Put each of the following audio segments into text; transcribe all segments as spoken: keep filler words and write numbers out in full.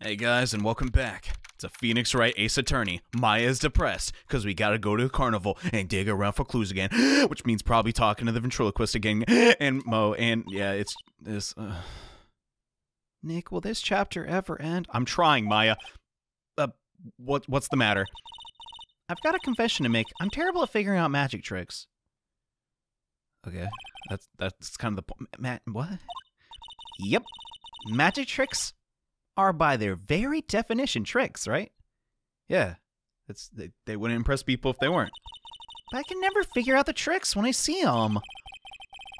Hey guys, and welcome back to Phoenix Wright, Ace Attorney. Maya's depressed, because we gotta go to the carnival and dig around for clues again, which means probably talking to the ventriloquist again, and Mo, and yeah, it's this, uh... Nick, will this chapter ever end? I'm trying, Maya. Uh, what, what's the matter? I've got a confession to make. I'm terrible at figuring out magic tricks. Okay, that's, that's kind of the point. Matt, what? Yep, magic tricks are by their very definition tricks, right? Yeah, that's, they, they wouldn't impress people if they weren't. But I can never figure out the tricks when I see them.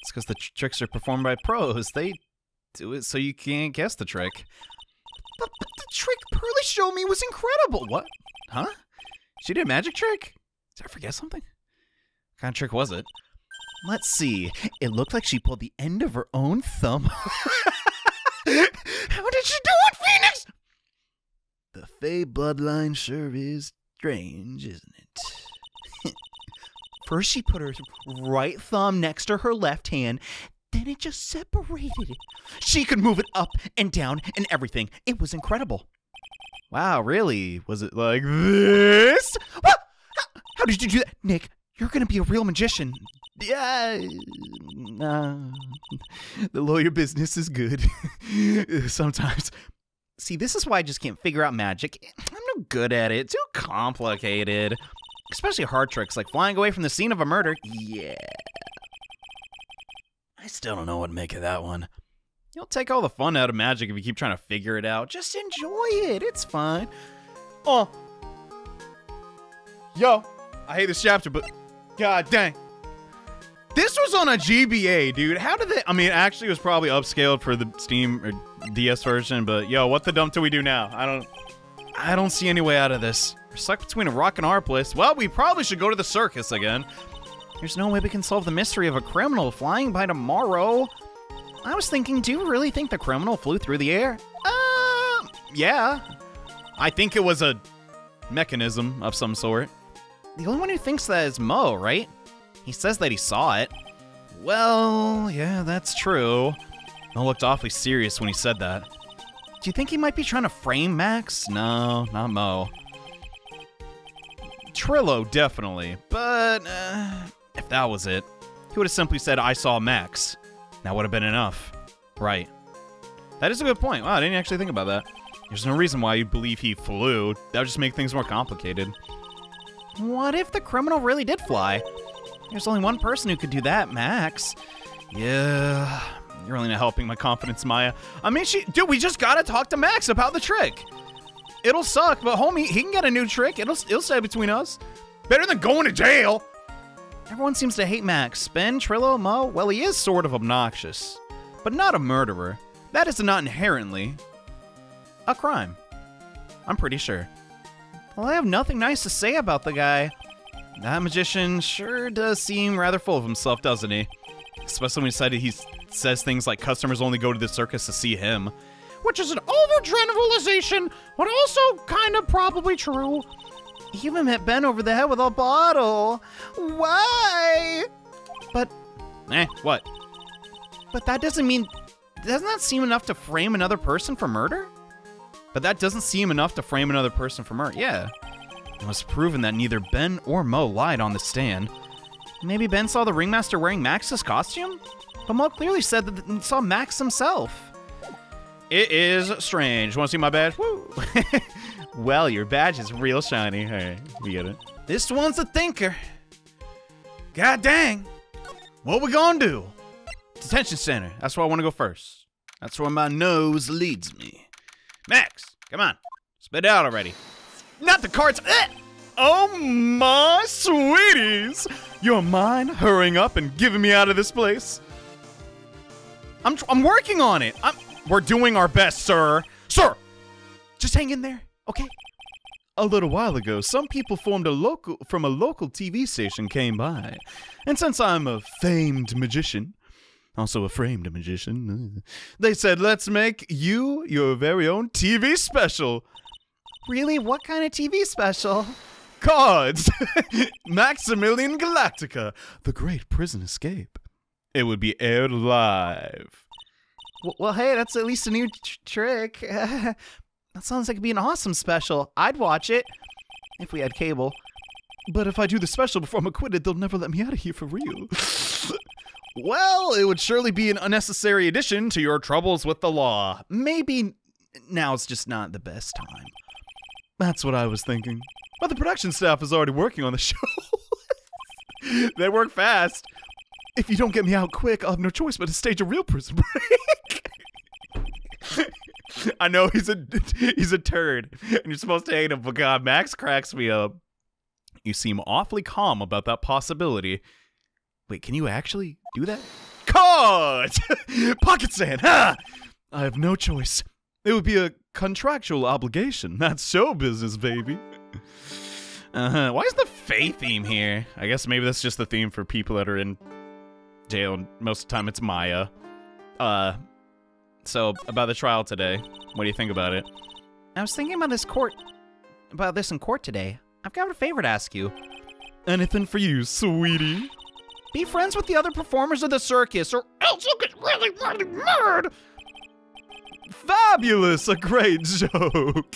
It's because the tr tricks are performed by pros. They do it so you can't guess the trick. But, but the trick Pearl showed me was incredible. What? Huh? She did a magic trick? Did I forget something? What kind of trick was it? Let's see. It looked like she pulled the end of her own thumb. How did she do it, Phoenix? The Fey bloodline sure is strange, isn't it? First she put her right thumb next to her left hand, then it just separated. She could move it up and down and everything. It was incredible. Wow, really? Was it like this? What? How, how did you do that? Nick, you're going to be a real magician. Yeah, uh, the lawyer business is good sometimes. See, this is why I just can't figure out magic. I'm no good at it. Too complicated. Especially hard tricks like flying away from the scene of a murder. Yeah. I still don't know what to make of that one. You'll take all the fun out of magic if you keep trying to figure it out. Just enjoy it. It's fine. Oh. Yo, I hate this chapter, but god dang. This was on a G B A, dude. How did they... I mean, actually, it was probably upscaled for the Steam or D S version, but yo, what the dump do we do now? I don't... I don't see any way out of this. We're stuck between a rock and a hard place. Well, we probably should go to the circus again. There's no way we can solve the mystery of a criminal flying by tomorrow. I was thinking, do you really think the criminal flew through the air? Uh, yeah. I think it was a mechanism of some sort. The only one who thinks that is Mo, right? He says that he saw it. Well, yeah, that's true. Mo looked awfully serious when he said that. Do you think he might be trying to frame Max? No, not Mo. Trillo, definitely. But uh, if that was it, he would have simply said, I saw Max. That would have been enough. Right. That is a good point. Wow, I didn't actually think about that. There's no reason why you'd believe he flew. That would just make things more complicated. What if the criminal really did fly? There's only one person who could do that, Max. Yeah, you're really not helping my confidence, Maya. I mean, she, dude, we just gotta talk to Max about the trick. It'll suck, but homie, he can get a new trick. It'll, it'll stay between us. Better than going to jail. Everyone seems to hate Max. Ben, Trillo, Mo, well, he is sort of obnoxious, but not a murderer. That is not inherently a crime. I'm pretty sure. Well, I have nothing nice to say about the guy. That magician sure does seem rather full of himself, doesn't he? Especially when he said he says things like customers only go to the circus to see him. Which is an overgeneralization, but also kind of probably true. He even hit Ben over the head with a bottle. Why? But... Eh, what? But that doesn't mean... Doesn't that seem enough to frame another person for murder? But that doesn't seem enough to frame another person for murder. Yeah. It was proven that neither Ben or Mo lied on the stand. Maybe Ben saw the Ringmaster wearing Max's costume? But Mo clearly said that he saw Max himself. It is strange. Want to see my badge? Woo! Well, your badge is real shiny. All right, we get it. This one's a thinker. God dang. What we gonna do? Detention center. That's where I want to go first. That's where my nose leads me. Max, come on. Spit out already. Not the cards. Eh! Oh my sweeties! You're mine, hurrying up and giving me out of this place. I'm tr I'm working on it. I'm we're doing our best, sir. Sir, just hang in there, okay? A little while ago, some people formed a local from a local T V station came by, and since I'm a famed magician, also a framed magician, they said, "Let's make you your very own T V special." Really? What kind of T V special? Cards! Maximilian Galactica, the great prison escape. It would be aired live. Well, well hey, that's at least a new tr trick. I That sounds like it'd be an awesome special. I'd watch it if we had cable. But if I do the special before I'm acquitted, they'll never let me out of here for real. Well, it would surely be an unnecessary addition to your troubles with the law. Maybe now's just not the best time. That's what I was thinking. But the production staff is already working on the show. They work fast. If you don't get me out quick, I'll have no choice but to stage a real prison break. I know he's a he's a turd, and you're supposed to hate him, but God, Max cracks me up. You seem awfully calm about that possibility. Wait, can you actually do that? Caught! Pocket sand, ha! I have no choice. It would be a contractual obligation, not show business, baby. Uh-huh. Why is the Fae theme here? I guess maybe that's just the theme for people that are in jail, and most of the time it's Maya. Uh... So, about the trial today, what do you think about it? I was thinking about this court, about this in court today. I've got a favor to ask you. Anything for you, sweetie. Be friends with the other performers of the circus, or else you'll get really, really murdered. Fabulous, a great joke.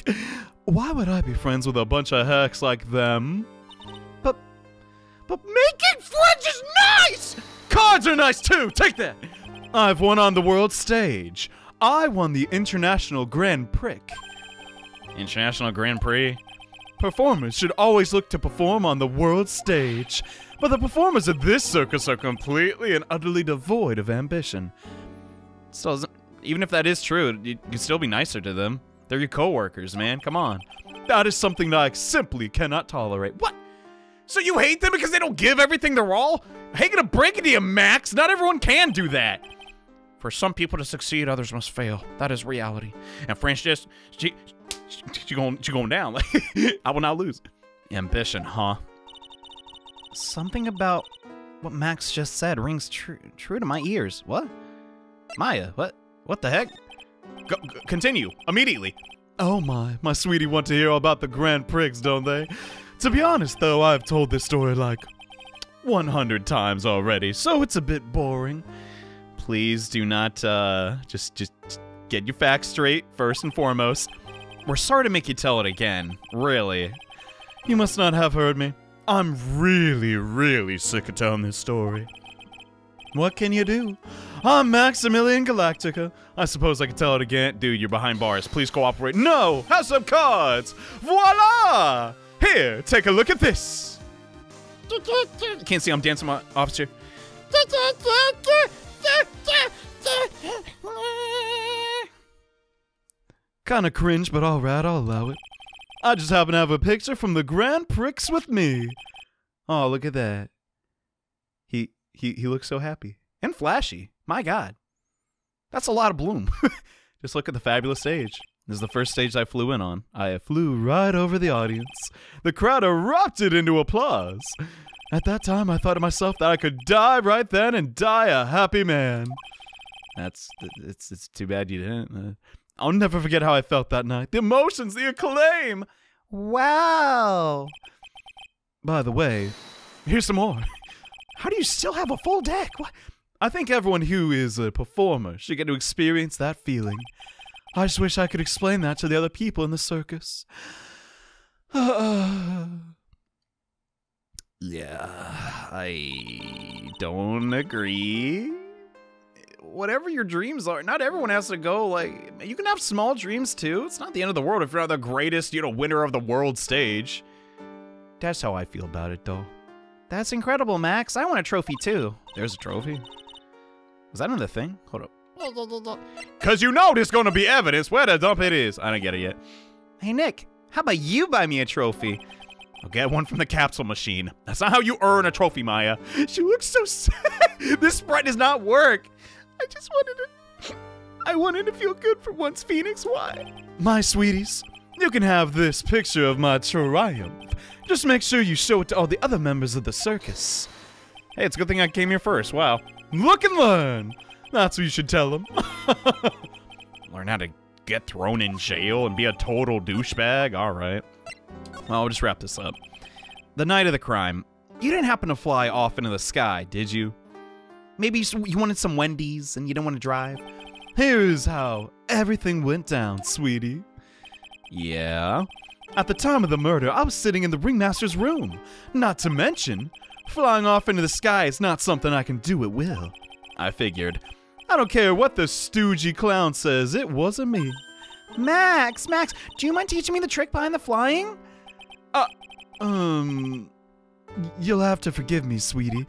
Why would I be friends with a bunch of hacks like them? But, but making friends is nice! Cards are nice too, take that. I've won on the world stage. I won the International Grand Prix. International Grand Prix? Performers should always look to perform on the world stage, but the performers of this circus are completely and utterly devoid of ambition. So, even if that is true, you can still be nicer to them. They're your co-workers, man, come on. That is something that I simply cannot tolerate. What? So you hate them because they don't give everything they're all? I ain't gonna break into you, Max. Not everyone can do that. For some people to succeed, others must fail. That is reality. And Franziska, she, she, she going, she going down. I will not lose. Ambition, huh? Something about what Max just said rings true, true to my ears. What? Maya, what? What the heck? Go, go, continue immediately. Oh my, my sweetie want to hear all about the Grand Prigs, don't they? To be honest, though, I've told this story like one hundred times already, so it's a bit boring. Please do not, uh, just, just get your facts straight, first and foremost. We're sorry to make you tell it again, really. You must not have heard me. I'm really, really sick of telling this story. What can you do? I'm Maximilian Galactica. I suppose I can tell it again. Dude, you're behind bars. Please cooperate. No! Have some cards! Voila! Here, take a look at this. Can't see I'm dancing, my officer. Kinda cringe, but alright, I'll allow it. I just happen to have a picture from the Grand Prix with me. Oh, look at that. He he he looks so happy. And flashy. My god. That's a lot of bloom. Just look at the fabulous stage. This is the first stage I flew in on. I flew right over the audience. The crowd erupted into applause. At that time, I thought to myself that I could die right then and die a happy man. That's, it's, it's too bad you didn't. I'll never forget how I felt that night. The emotions, the acclaim. Wow. By the way, here's some more. How do you still have a full deck? What? I think everyone who is a performer should get to experience that feeling. I just wish I could explain that to the other people in the circus. Uh, yeah, I don't agree. Whatever your dreams are, not everyone has to go like, you can have small dreams too. It's not the end of the world if you're not the greatest, you know, winner of the world stage. That's how I feel about it though. That's incredible, Max. I want a trophy too. There's a trophy? Was that another thing? Hold up. Cause you know there's gonna be evidence where the dump it is. I don't get it yet. Hey Nick, how about you buy me a trophy? I'll get one from the capsule machine. That's not how you earn a trophy, Maya. She looks so sad. This sprite does not work. I just wanted to, I wanted to feel good for once, Phoenix. Why? My sweeties, you can have this picture of my triumph. Just make sure you show it to all the other members of the circus. Hey, it's a good thing I came here first. Wow. Look and learn. That's what you should tell them. Learn how to get thrown in jail and be a total douchebag? All right. Well, I'll just wrap this up. The night of the crime. You didn't happen to fly off into the sky, did you? Maybe you wanted some Wendy's and you don't want to drive? Here's how everything went down, sweetie. Yeah? At the time of the murder, I was sitting in the Ringmaster's room. Not to mention, flying off into the sky is not something I can do at will. I figured. I don't care what the stoogey clown says, it wasn't me. Max, Max, do you mind teaching me the trick behind the flying? Uh, um... You'll have to forgive me, sweetie.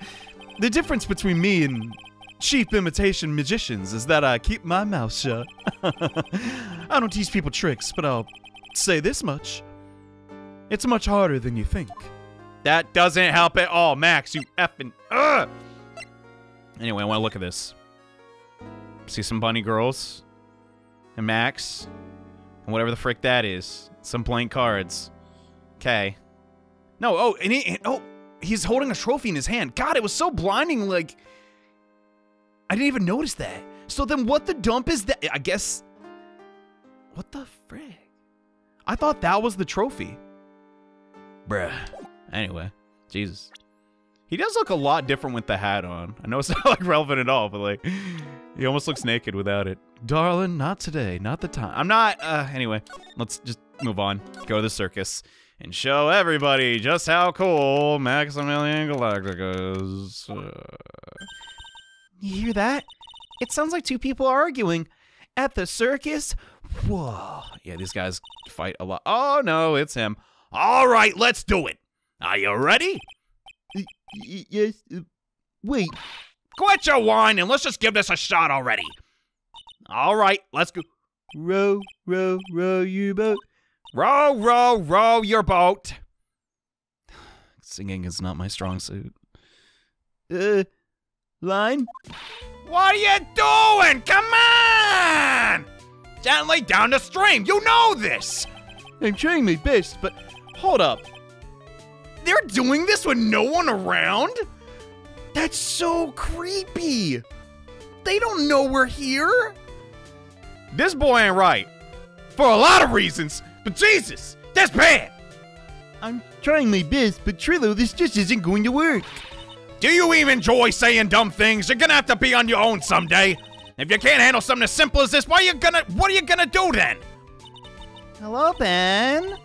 The difference between me and cheap imitation magicians is that I keep my mouth shut. I don't teach people tricks, but I'll say this much. It's much harder than you think. That doesn't help at all, Max, you effing... Ugh! Anyway, I want to look at this. See some bunny girls. And Max. And whatever the frick that is. Some blank cards. Okay. No, oh, and he... And, oh, he's holding a trophy in his hand. God, it was so blinding, like... I didn't even notice that. So then what the dump is that? I guess... What the frick? I thought that was the trophy. Bruh. Anyway. Jesus. He does look a lot different with the hat on. I know it's not like relevant at all, but like... He almost looks naked without it. Darling, not today. Not the time. I'm not... Uh, anyway, let's just move on. Go to the circus. And show everybody just how cool Maximilian Galactica is. Uh... You hear that? It sounds like two people are arguing. At the circus? Whoa. Yeah, these guys fight a lot. Oh, no, it's him. All right, let's do it. Are you ready? Y y yes. Uh, wait. Quit your whine and let's just give this a shot already. All right, let's go. Row, row, row your boat. Row, row, row your boat. Singing is not my strong suit. Uh, line? What are you doing? Come on! Gently down the stream, you know this! I'm trying my best, but hold up. They're doing this with no one around? That's so creepy. They don't know we're here. This boy ain't right. For a lot of reasons, but Jesus, that's bad. I'm trying my best, but Trillo, this just isn't going to work. Do you even enjoy saying dumb things? You're gonna have to be on your own someday. If you can't handle something as simple as this, why are you gonna, what are you gonna do then? Hello, Ben.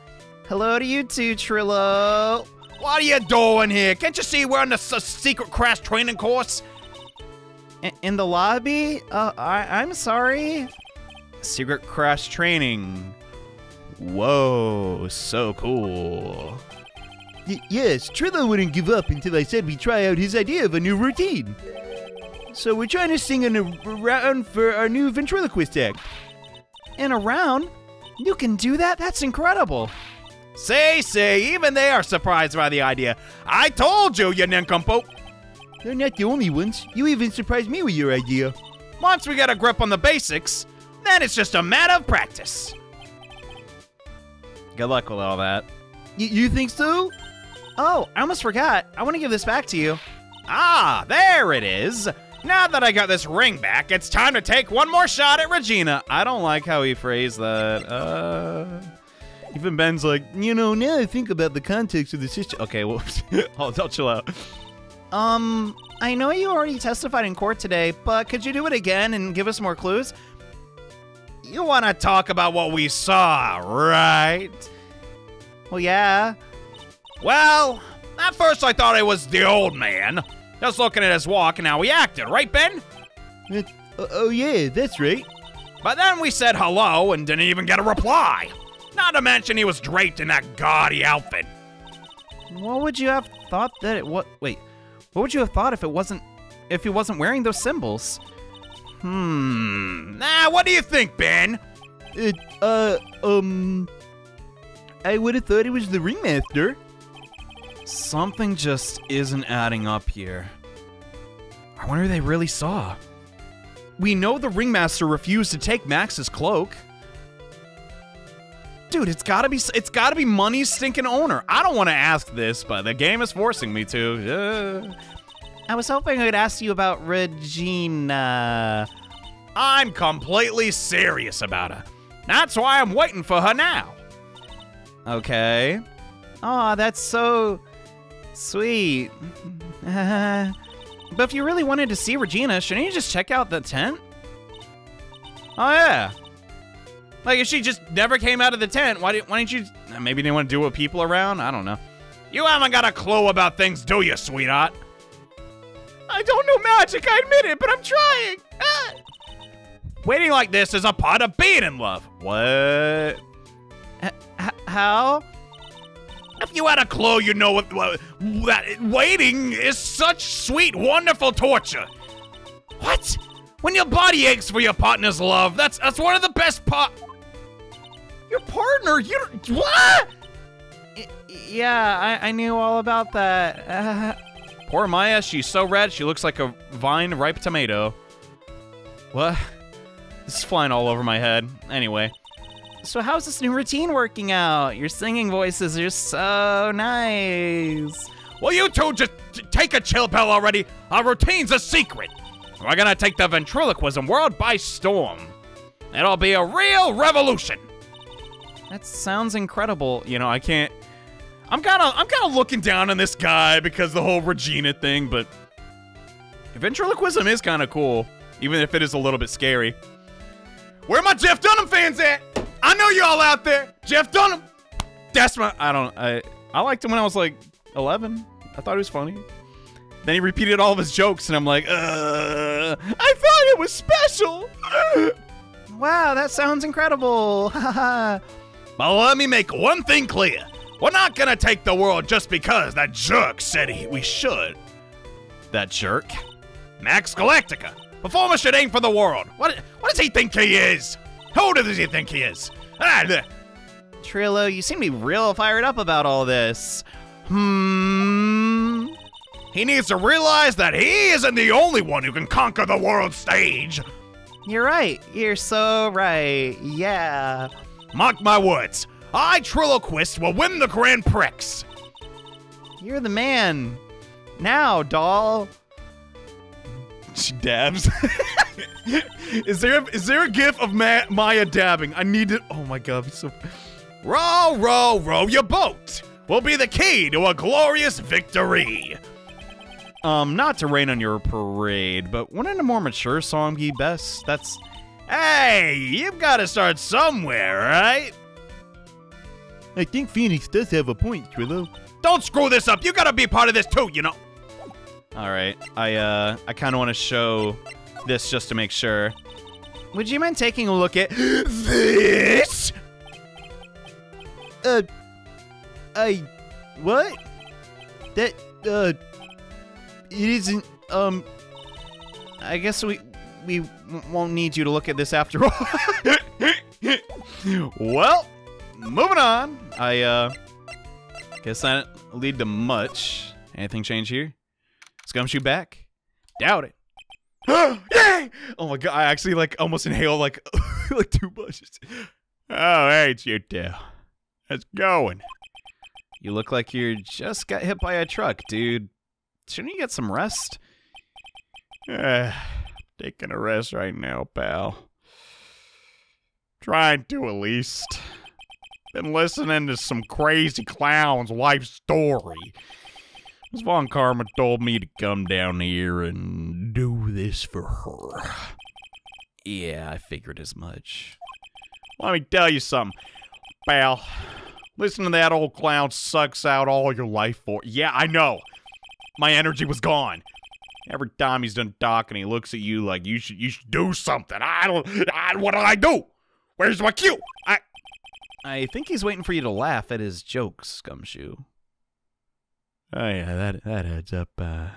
Hello to you too, Trillo. What are you doing here? Can't you see we're on a secret crash training course? In the lobby? Uh, I I'm sorry. Secret crash training. Whoa, so cool. Y yes, Trillo wouldn't give up until I said we try out his idea of a new routine. So we're trying to sing in a round for our new ventriloquist act. In a round? You can do that? That's incredible. Say, say, even they are surprised by the idea. I told you, you nincompoop. They're not the only ones. You even surprised me with your idea. Once we get a grip on the basics, then it's just a matter of practice. Good luck with all that. Y you think so? Oh, I almost forgot. I want to give this back to you. Ah, there it is. Now that I got this ring back, it's time to take one more shot at Regina. I don't like how he phrased that. Uh... Even Ben's like, you know, now I think about the context of the situation. Okay, well, I'll, I'll chill out. Um, I know you already testified in court today, but could you do it again and give us more clues? You want to talk about what we saw, right? Well, yeah. Well, at first I thought it was the old man. Just looking at his walk and how he acted, right, Ben? Uh, oh, yeah, that's right. But then we said hello and didn't even get a reply. Not to mention he was draped in that gaudy outfit. What would you have thought that it was? Wait, what would you have thought if it wasn't, if he wasn't wearing those symbols? Hmm. Nah, what do you think, Ben? It, uh, um, I would have thought it was the Ringmaster. Something just isn't adding up here. I wonder if they really saw. We know the Ringmaster refused to take Max's cloak. Dude, it's gotta be, it's gotta be money's stinking owner. I don't want to ask this, but the game is forcing me to. Uh. I was hoping I could ask you about Regina. I'm completely serious about her. That's why I'm waiting for her now. Okay. Aw, oh, that's so sweet. But if you really wanted to see Regina, shouldn't you just check out the tent? Oh yeah. Like, if she just never came out of the tent, why didn't, why didn't you... Maybe didn't want to deal with people around? I don't know. You haven't got a clue about things, do you, sweetheart? I don't know magic, I admit it, but I'm trying. Ah. Waiting like this is a part of being in love. What? H- how? If you had a clue, you know what, what, that waiting is such sweet, wonderful torture. What? When your body aches for your partner's love, that's that's one of the best part. Your partner, you what? Yeah, I, I knew all about that. Uh, poor Maya, she's so red, she looks like a vine-ripe tomato. What? This is flying all over my head. Anyway. So how's this new routine working out? Your singing voices are so nice. Well, you two just take a chill pill already. Our routine's a secret. We're gonna take the ventriloquism world by storm. It'll be a real revolution. That sounds incredible. You know, I can't... I'm kind of I'm kind of looking down on this guy because the whole Regina thing, but ventriloquism is kind of cool, even if it is a little bit scary. Where my Jeff Dunham fans at? I know y'all out there. Jeff Dunham. That's my... I don't... I, I liked him when I was like eleven. I thought he was funny. Then he repeated all of his jokes, and I'm like, uh, I thought it was special. Wow, that sounds incredible. But let me make one thing clear. We're not gonna take the world just because that jerk said he, we should. That jerk? Max Galactica. Performers should aim for the world. What, what does he think he is? Who does he think he is? Ah, Trillo, you seem to be real fired up about all this. Hmm. He needs to realize that he isn't the only one who can conquer the world stage. You're right. You're so right. Yeah. Mark my words. I, Trilloquist, will win the Grand Prix. You're the man. Now, doll. She dabs. Is there a, is there a gif of Ma Maya dabbing? I need to... Oh, my God. So... Row, row, row your boat will be the key to a glorious victory. Um, not to rain on your parade, but wouldn't a more mature song be best? That's... Hey, you've got to start somewhere, right? I think Phoenix does have a point, Trillo. Don't screw this up. You gotta be part of this too, you know. All right. I uh, I kind of want to show this just to make sure. Would you mind taking a look at this? Uh, I, what? That uh, it isn't. Um, I guess we we won't need you to look at this after all. Well. Moving on, I uh, guess that didn't lead to much. Anything change here? Scumshoe back? Doubt it. Yay! Oh my God, I actually like almost inhaled like like two bushes. Oh, hey, it's you two. How's it going? You look like you just got hit by a truck, dude. Shouldn't you get some rest? Uh, taking a rest right now, pal. Trying to at least. Been listening to some crazy clown's life story. Miz Von Karma told me to come down here and do this for her. Yeah, I figured as much. Let me tell you something, pal. Listen to that old clown sucks out all your life for... Yeah, I know. My energy was gone. Every time he's done talking, he looks at you like you should you should do something. I don't... I, what do I do? Where's my cue? I... I think he's waiting for you to laugh at his jokes, Scumshoe. Oh yeah, that that adds up. Uh,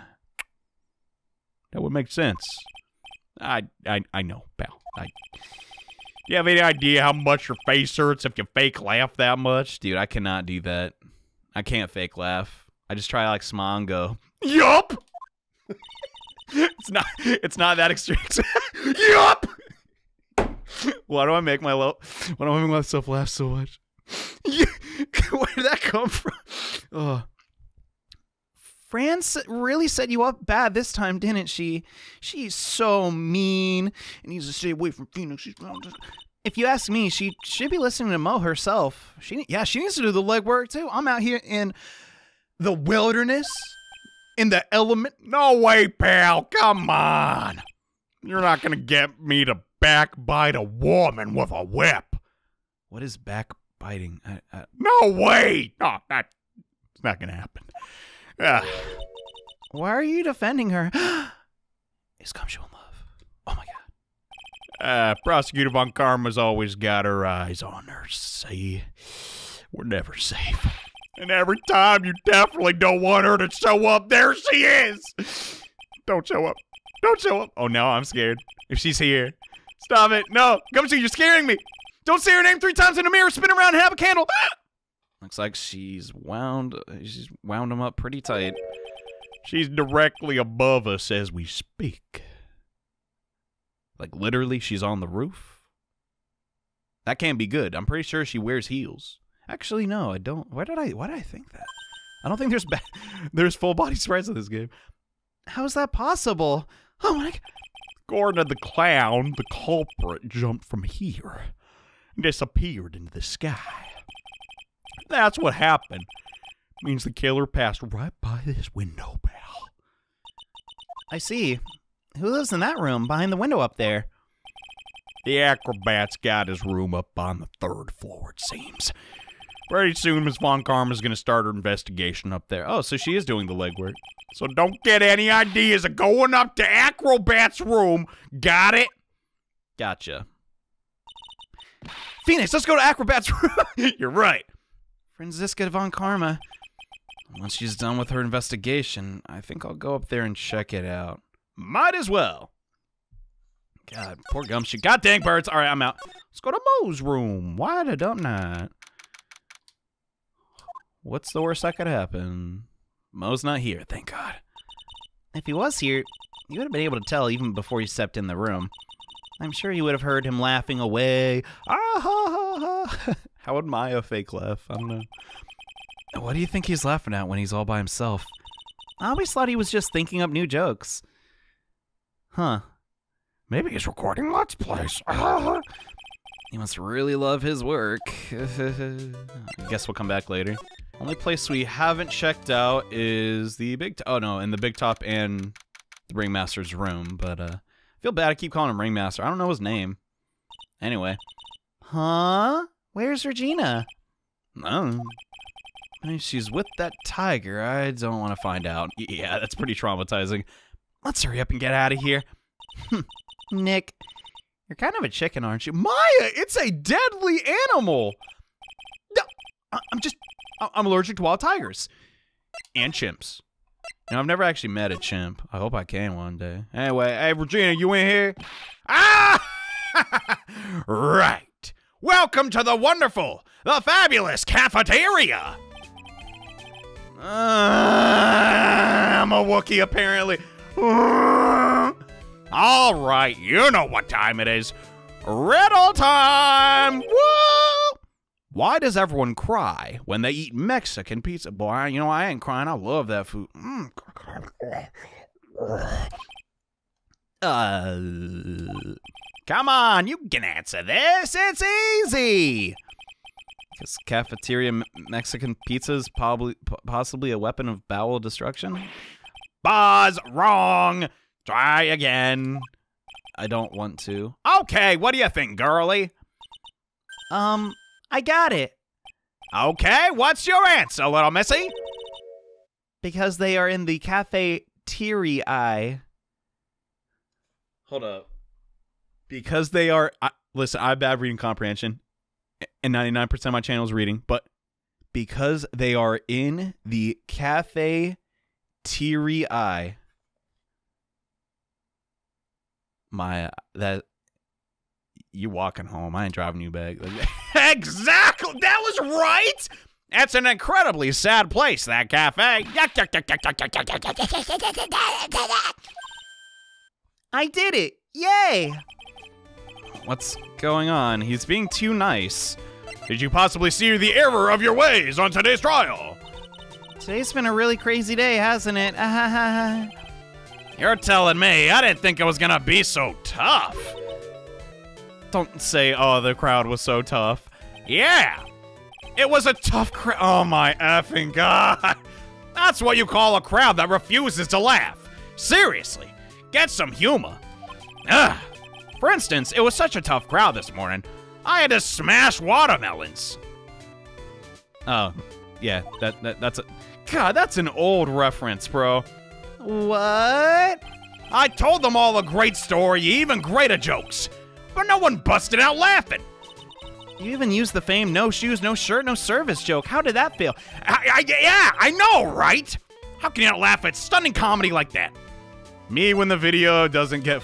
that would make sense. I I I know, pal. I. Do you have any idea how much your face hurts if you fake laugh that much, dude? I cannot do that. I can't fake laugh. I just try to, like, smile and go. Yup. it's not. It's not that extreme. Yup. Why do I make my lo why do I make myself laugh so much? Where did that come from? Oh. France really set you up bad this time, didn't she? She's so mean and needs to stay away from Phoenix. She's... If you ask me, she should be listening to Mo herself. She yeah, she needs to do the legwork too. I'm out here in the wilderness, in the element. No way, pal. Come on. You're not gonna get me to backbite a woman with a whip. What is backbiting? I, I... No way! No, not, it's not gonna happen. Ugh. Why are you defending her? Is Gumshoe in love? Oh my god. Uh, Prosecutor Von Karma's always got her eyes on her. See? We're never safe. And every time you definitely don't want her to show up. There she is! Don't show up. Don't show up. Oh no, I'm scared. If she's here. Stop it. No. Gumshoe, you're scaring me. Don't say her name three times in a mirror. Spin around and have a candle. Ah! Looks like she's wound. She's wound them up pretty tight. She's directly above us as we speak. Like literally, she's on the roof. That can't be good. I'm pretty sure she wears heels. Actually, no, I don't. Why did I? Why did I think that? I don't think there's ba there's full body sprites in this game. How is that possible? Oh my god. Gorda the clown, the culprit, jumped from here and disappeared into the sky. That's what happened. Means the killer passed right by this window, pal. I see. Who lives in that room behind the window up there? The acrobat's got his room up on the third floor, it seems. Pretty soon, Miss Von Karma's gonna start her investigation up there. Oh, so she is doing the legwork. So don't get any ideas of going up to Acrobat's room. Got it? Gotcha. Phoenix, let's go to Acrobat's room. You're right. Franziska Von Karma. Once she's done with her investigation, I think I'll go up there and check it out. Might as well. God, poor Gumshoe. God dang birds. All right, I'm out. Let's go to Mo's room. Why the dumb night? What's the worst that could happen? Mo's not here, thank God. If he was here, you would have been able to tell even before you stepped in the room. I'm sure you would have heard him laughing away. Ah ha ha ha. How would Maya fake laugh? I don't know. What do you think he's laughing at when he's all by himself? I always thought he was just thinking up new jokes. Huh. Maybe he's recording Let's Plays. He must really love his work. I guess we'll come back later. Only place we haven't checked out is the Big Top. Oh no, in the Big Top and the Ringmaster's room, but uh, I feel bad I keep calling him Ringmaster. I don't know his name. Anyway. Huh? Where's Regina? No. If she's with that tiger, I don't want to find out. Yeah, that's pretty traumatizing. Let's hurry up and get out of here. Nick, you're kind of a chicken, aren't you? Maya, it's a deadly animal! No, I'm just, I'm allergic to wild tigers. And chimps. Now, I've never actually met a chimp. I hope I can one day. Anyway, hey, Regina, you in here? Ah! Right. Welcome to the wonderful, the fabulous cafeteria! Uh, I'm a Wookiee, apparently. Uh, all right, you know what time it is. Riddle time! Woo! Why does everyone cry when they eat Mexican pizza? Boy, you know, I ain't crying. I love that food. Mm. Uh... Come on, you can answer this. It's easy. Because cafeteria Mexican pizza is probably possibly a weapon of bowel destruction. Buzz, wrong. Try again. I don't want to. Okay, what do you think, girly? Um, I got it. Okay, what's your answer, little missy? Because they are in the cafeteria. Hold up. Because they are, I, listen, I have bad reading comprehension, and ninety-nine percent of my channel is reading, but because they are in the cafeteria, Maya, that, you walking home, I ain't driving you back. Exactly, that was right! That's an incredibly sad place, that cafe. I did it, yay! What's going on? He's being too nice. Did you possibly see the error of your ways on today's trial? Today's been a really crazy day, hasn't it? Uh-huh. You're telling me. I didn't think it was gonna be so tough. Don't say, oh, the crowd was so tough. Yeah, it was a tough crowd. Oh my effing god. That's what you call a crowd that refuses to laugh. Seriously, get some humor. Ugh. For instance, it was such a tough crowd this morning. I had to smash watermelons. Oh, yeah, that, that that's a... God, that's an old reference, bro. What? I told them all a great story, even greater jokes. But no one busted out laughing. You even used the fame, no shoes, no shirt, no service joke. How did that feel? I, I, yeah, I know, right? How can you not laugh at stunning comedy like that? Me when the video doesn't get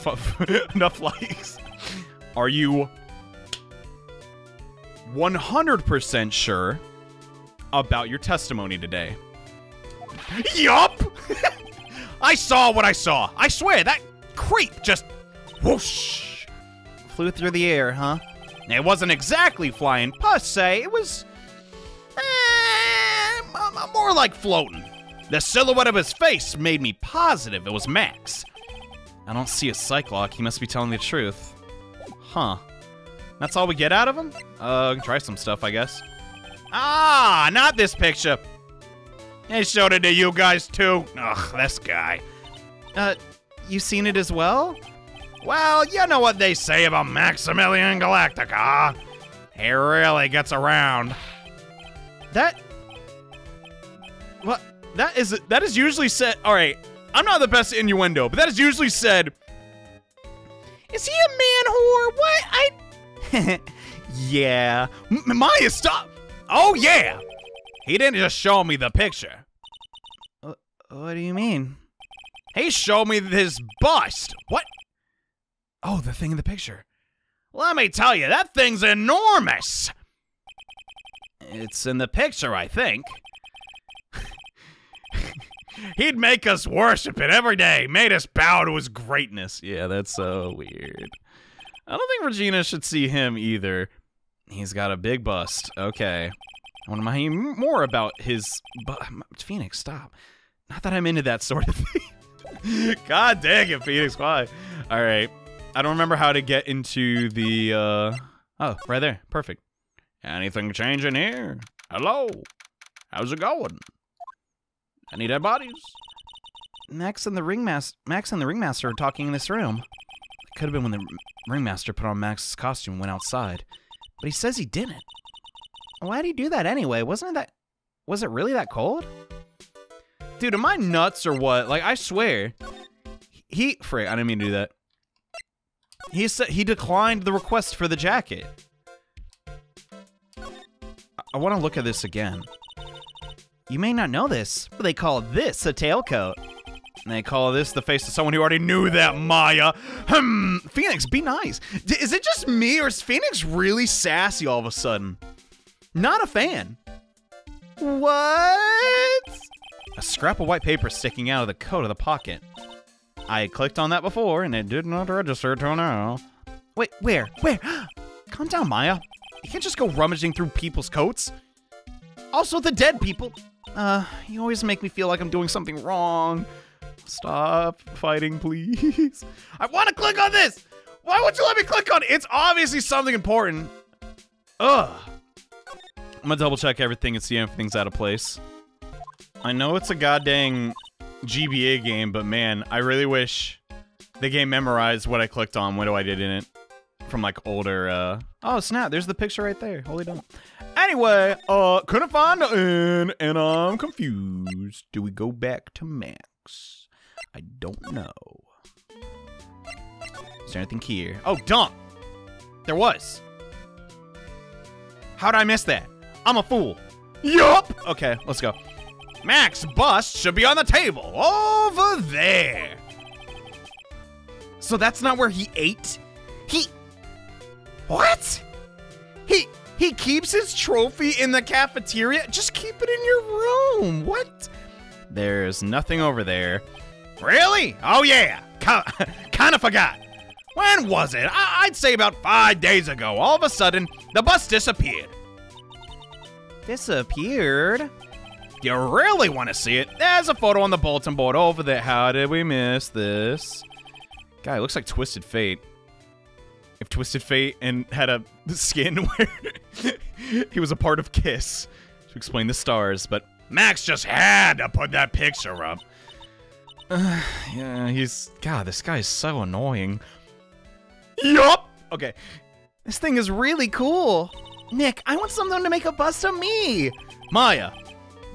enough likes. Are you one hundred percent sure about your testimony today? Yup! I saw what I saw. I swear, that creep just whoosh. Flew through the air, huh? It wasn't exactly flying, per se. It was eh, more like floating. The silhouette of his face made me positive it was Max. I don't see a Psylocke. He must be telling the truth. Huh. That's all we get out of him? Uh, try some stuff, I guess. Ah, not this picture. They showed it to you guys, too. Ugh, this guy. Uh, you seen it as well? Well, you know what they say about Maximilian Galactica. He really gets around. That... What? That is, that is usually said... Alright, I'm not the best innuendo, but that is usually said... Is he a man whore? What? I... Yeah. M Maya, stop! Oh, yeah! He didn't just show me the picture. Uh, what do you mean? He showed me his bust. What? Oh, the thing in the picture. Let me tell you, that thing's enormous. It's in the picture, I think. He'd make us worship it every day. Made us bow to his greatness. Yeah, that's so weird. I don't think Regina should see him either. He's got a big bust. Okay. I want to hear more about his... Phoenix, stop. Not that I'm into that sort of thing. God dang it, Phoenix, why? All right. I don't remember how to get into the... Uh... Oh, right there. Perfect. Anything changing here? Hello? How's it going? Any dead bodies? Max and the Ringmaster Max and the Ringmaster are talking in this room. It could have been when the Ringmaster put on Max's costume and went outside. But he says he didn't. Why'd he do that anyway? Wasn't it that... Was it really that cold? Dude, am I nuts or what? Like, I swear. He... Frick, I didn't mean to do that. He said he declined the request for the jacket. I, I want to look at this again. You may not know this, but they call this a tailcoat. And they call this the face of someone who already knew that, Maya. Hmm, Phoenix, be nice. D is it just me, or is Phoenix really sassy all of a sudden? Not a fan. What? A scrap of white paper sticking out of the coat of the pocket. I clicked on that before, and it did not register till now. Wait, where? Where? Calm down, Maya. You can't just go rummaging through people's coats. Also, the dead people. Uh, you always make me feel like I'm doing something wrong. Stop fighting, please. I want to click on this! Why would you let me click on it? It's obviously something important. Ugh. I'm gonna double check everything and see if everything's out of place. I know it's a goddamn G B A game, but man, I really wish the game memorized what I clicked on, what I did in it. From like older, uh... Oh snap, there's the picture right there, holy don't. Anyway, uh, couldn't find nothing, and I'm confused. Do we go back to Max? I don't know. Is there anything here? Oh, dump! There was. How'd I miss that? I'm a fool. Yup! Okay, let's go. Max bust should be on the table. Over there. So that's not where he ate? He... What? He... He keeps his trophy in the cafeteria? Just keep it in your room. What? There's nothing over there. Really? Oh, yeah. Kind of forgot. When was it? I I'd say about five days ago. All of a sudden, the bus disappeared. Disappeared? You really want to see it? There's a photo on the bulletin board over there. How did we miss this? Guy, it looks like Twisted Fate. If Twisted Fate and had a skin where he was a part of Kiss to explain the stars, but Max just had to put that picture up. Uh, yeah, he's... God, this guy is so annoying. Yup! Okay. This thing is really cool. Nick, I want someone to make a bust of me. Maya,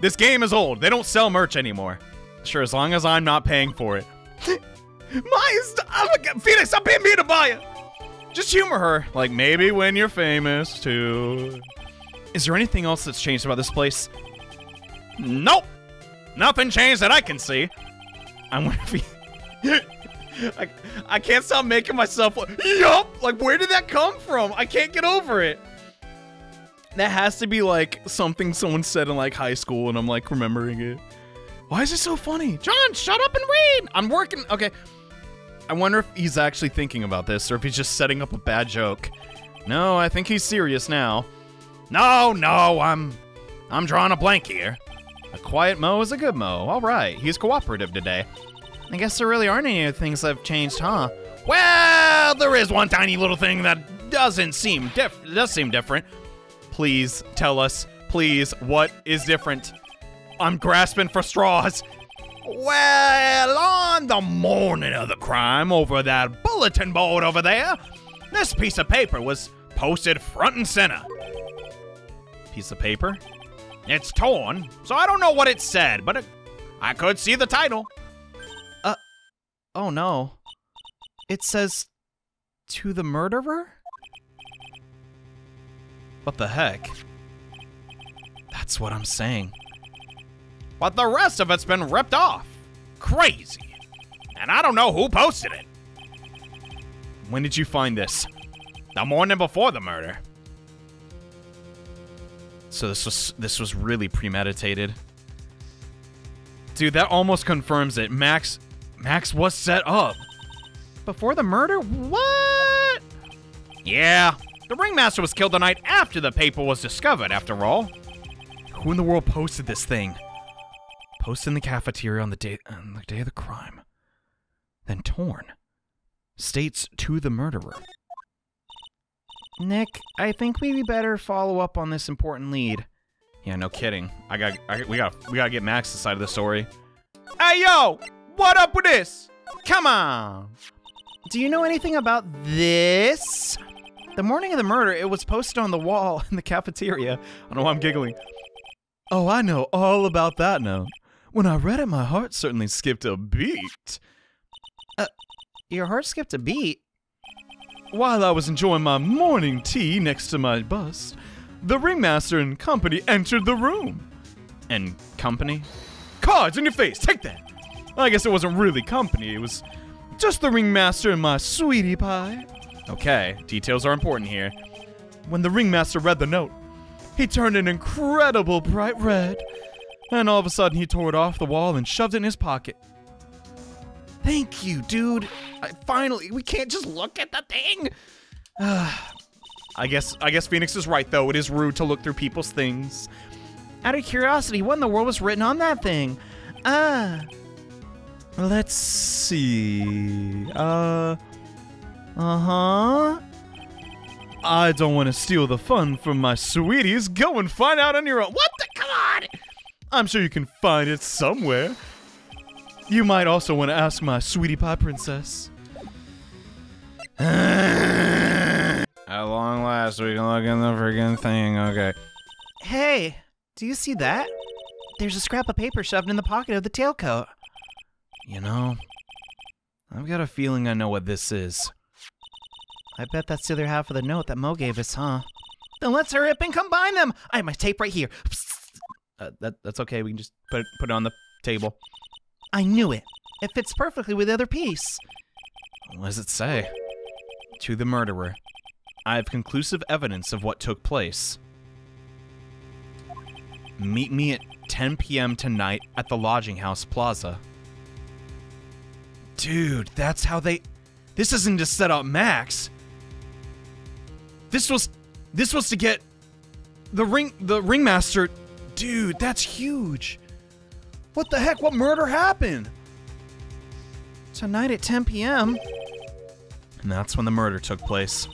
this game is old. They don't sell merch anymore. Sure, as long as I'm not paying for it. Maya's, I'm, Phoenix, stop being mean to Maya. Just humor her. Like, maybe when you're famous, too. Is there anything else that's changed about this place? Nope. Nothing changed that I can see. I wonder if he... I, I can't stop making myself... Yup! Like, where did that come from? I can't get over it. That has to be, like, something someone said in, like, high school, and I'm, like, remembering it. Why is it so funny? John, shut up and read! I'm working... Okay. I wonder if he's actually thinking about this, or if he's just setting up a bad joke. No, I think he's serious now. No, no, I'm... I'm drawing a blank here. A quiet Mo is a good Mo. All right, he's cooperative today. I guess there really aren't any things that have changed, huh? Well, there is one tiny little thing that doesn't seem diff does seem different. Please tell us, please, what is different? I'm grasping for straws. Well, on the morning of the crime over that bulletin board over there, this piece of paper was posted front and center. Piece of paper? It's torn, so I don't know what it said, but it, I could see the title. Uh, oh no. It says, to the murderer? What the heck? That's what I'm saying. But the rest of it's been ripped off. Crazy. And I don't know who posted it. When did you find this? The morning before the murder. So this was this was really premeditated. Dude, that almost confirms it. Max Max was set up. Before the murder? What? Yeah. The Ringmaster was killed the night after the paper was discovered, after all. Who in the world posted this thing? Posted in the cafeteria on the day on the day of the crime. Then torn. States to the murderer. Nick, I think we better follow up on this important lead. Yeah, no kidding. I got, I, we got, we gotta get Max inside of the story. Hey, yo, what up with this? Come on. Do you know anything about this? The morning of the murder, it was posted on the wall in the cafeteria. I don't know why I'm giggling. Oh, I know all about that now. When I read it, my heart certainly skipped a beat. Uh, your heart skipped a beat? While I was enjoying my morning tea next to my bust, the Ringmaster and company entered the room. And company? Cards in your face, take that! I guess it wasn't really company, it was just the Ringmaster and my sweetie pie. Okay, details are important here. When the Ringmaster read the note, he turned an incredible bright red, and all of a sudden he tore it off the wall and shoved it in his pocket. Thank you, dude. I, finally, we can't just look at the thing. Uh, I guess I guess Phoenix is right, though. It is rude to look through people's things. Out of curiosity, what in the world was written on that thing? Ah. Uh, let's see. Uh. Uh-huh. I don't want to steal the fun from my sweeties. Go and find out on your own. What the? Come on. I'm sure you can find it somewhere. You might also want to ask my sweetie pie princess. At long last, we can look in the freaking thing, okay. Hey, do you see that? There's a scrap of paper shoved in the pocket of the tailcoat. You know, I've got a feeling I know what this is. I bet that's the other half of the note that Mo gave us, huh? Then let's hurry up and combine them! I have my tape right here. Uh, that, that's okay, we can just put it, put it on the table. I knew it. It fits perfectly with the other piece. What does it say? To the murderer. I have conclusive evidence of what took place. Meet me at ten p m tonight at the Lodging House Plaza. Dude, that's how they... This isn't to set up Max. This was... This was to get... The ring... The Ringmaster... Dude, that's huge. What the heck? What murder happened? Tonight at ten p m And that's when the murder took place.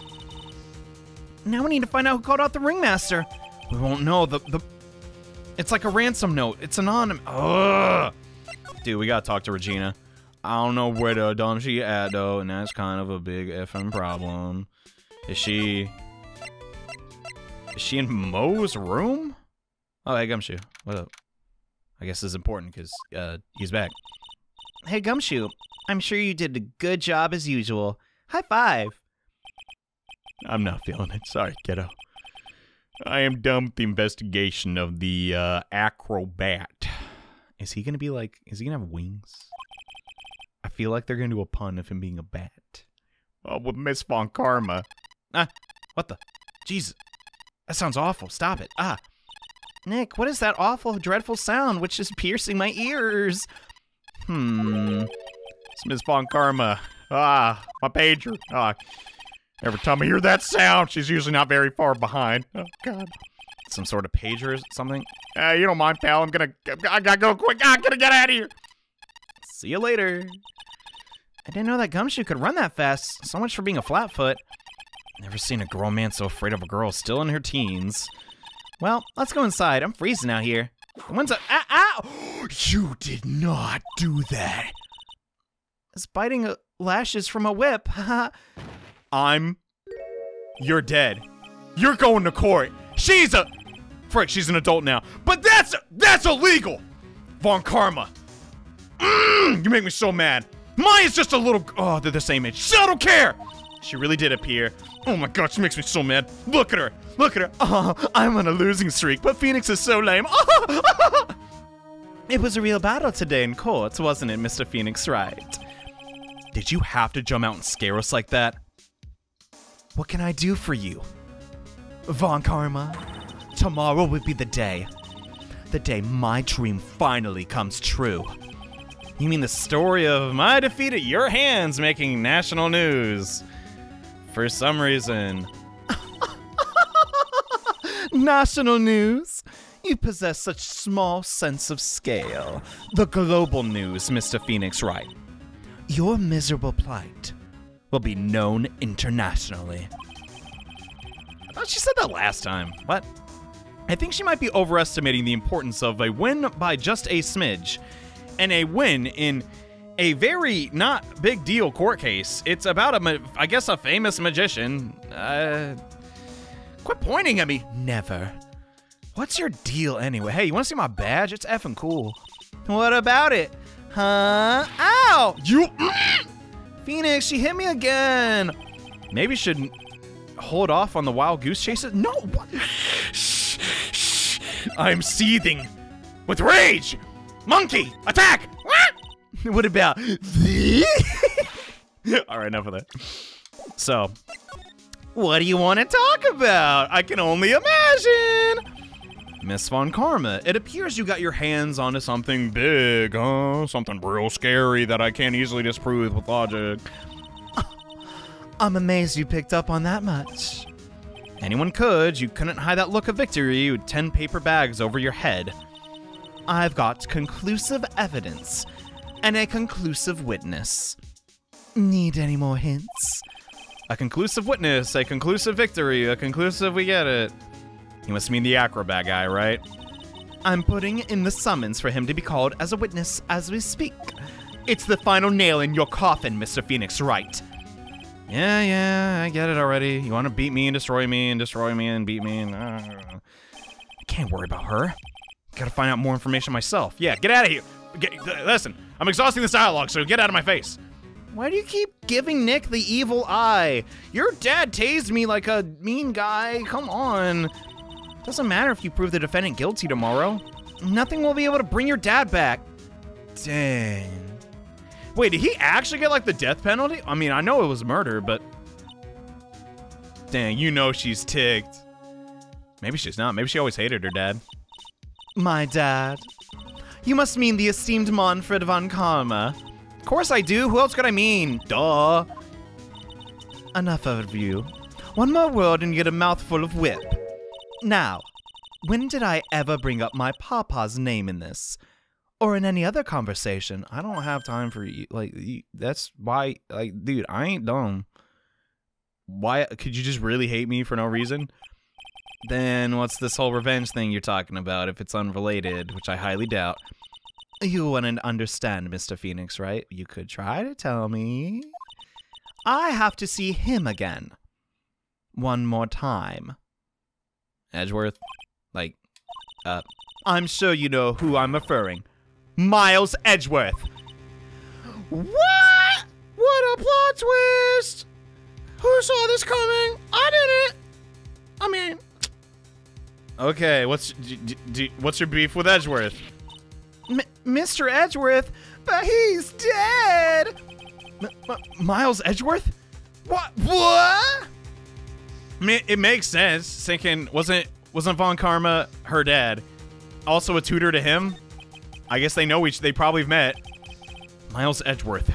Now we need to find out who called out the Ringmaster. We won't know. The the. It's like a ransom note. It's anonymous. Ugh. Dude, we gotta talk to Regina. I don't know where the dumb she at, though, and that's kind of a big effing problem. Is she... Is she in Mo's room? Oh, hey, Gumshoe. What up? I guess this is important because uh, he's back. Hey, Gumshoe. I'm sure you did a good job as usual. High five. I'm not feeling it. Sorry, kiddo. I am done with the investigation of the uh, acrobat. Is he going to be like, is he going to have wings? I feel like they're going to do a pun of him being a bat. Oh, with Miss Von Karma. Ah, what the? Jesus. That sounds awful. Stop it. Ah. Nick, what is that awful, dreadful sound which is piercing my ears? Hmm. It's Miss Von Karma. Ah, my pager. Ah. Every time I hear that sound, she's usually not very far behind. Oh, God. Some sort of pager or something? Uh, you don't mind, pal. I'm gonna... I gotta go quick. I'm gonna get out of here. See you later. I didn't know that Gumshoe could run that fast. So much for being a flatfoot. Never seen a grown man so afraid of a girl still in her teens. Well, let's go inside. I'm freezing out here. The wind's up. Ow! Ow! You did not do that. It's biting lashes from a whip. Haha. I'm... You're dead. You're going to court. She's a... Frick, she's an adult now. But that's... That's illegal! Von Karma. Mm, you make me so mad. Maya's just a little... Oh, they're the same age. She don't care! She really did appear. Oh my God, she makes me so mad. Look at her. Look at her. Oh, I'm on a losing streak, but Phoenix is so lame. Oh. It was a real battle today in courts, wasn't it, Mister Phoenix Wright? Did you have to jump out and scare us like that? What can I do for you? Von Karma, tomorrow would be the day. The day my dream finally comes true. You mean the story of my defeat at your hands making national news? For some reason. National news? You possess such small sense of scale. The global news, Mister Phoenix Wright. Your miserable plight will be known internationally. I thought she said that last time. What? I think she might be overestimating the importance of a win by just a smidge, and a win in a very not big deal court case. It's about a, I guess, a famous magician. Uh, quit pointing at me. Never. What's your deal anyway? Hey, you want to see my badge? It's effing cool. What about it? Huh? Ow! You... Phoenix, she hit me again. Maybe should hold off on the wild goose chases. No! Shh, shh. I'm seething with rage. Monkey, attack! What about the? All right, enough of that. So, what do you want to talk about? I can only imagine. Miss Von Karma, it appears you got your hands onto something big, huh? Something real scary that I can't easily disprove with logic. I'm amazed you picked up on that much. Anyone could. You couldn't hide that look of victory with ten paper bags over your head. I've got conclusive evidence and a conclusive witness. Need any more hints? A conclusive witness, a conclusive victory, a conclusive we get it. You must mean the acrobat guy, right? I'm putting in the summons for him to be called as a witness as we speak. It's the final nail in your coffin, Mister Phoenix Wright. Yeah, yeah, I get it already. You want to beat me and destroy me and destroy me and beat me and... Uh, I can't worry about her. Gotta find out more information myself. Yeah, get out of here. Get, listen, I'm exhausting this dialogue, so get out of my face. Why do you keep giving Nick the evil eye? Your dad tased me like a mean guy. Come on. Doesn't matter if you prove the defendant guilty tomorrow. Nothing will be able to bring your dad back. Dang. Wait, did he actually get like the death penalty? I mean, I know it was murder, but... Dang, you know she's ticked. Maybe she's not. Maybe she always hated her dad. My dad. You must mean the esteemed Manfred von Karma. Of course I do. Who else could I mean? Duh. Enough of you. One more word and you get a mouthful of whip. Now, when did I ever bring up my papa's name in this? Or in any other conversation? I don't have time for you. Like, you, that's why, like, dude, I ain't dumb. Why, could you just really hate me for no reason? Then what's this whole revenge thing you're talking about if it's unrelated, which I highly doubt? You wouldn't understand, Mister Phoenix, right? You could try to tell me. I have to see him again. One more time. Edgeworth? Like, uh... I'm sure you know who I'm referring. Miles Edgeworth! What? What a plot twist! Who saw this coming? I didn't! I mean... Okay, what's do, do, what's your beef with Edgeworth? M Mister Edgeworth? But he's dead! M M Miles Edgeworth? What? What? I mean, it makes sense. Thinking, wasn't wasn't Von Karma her dad? Also a tutor to him? I guess they know each. They probably met. Miles Edgeworth.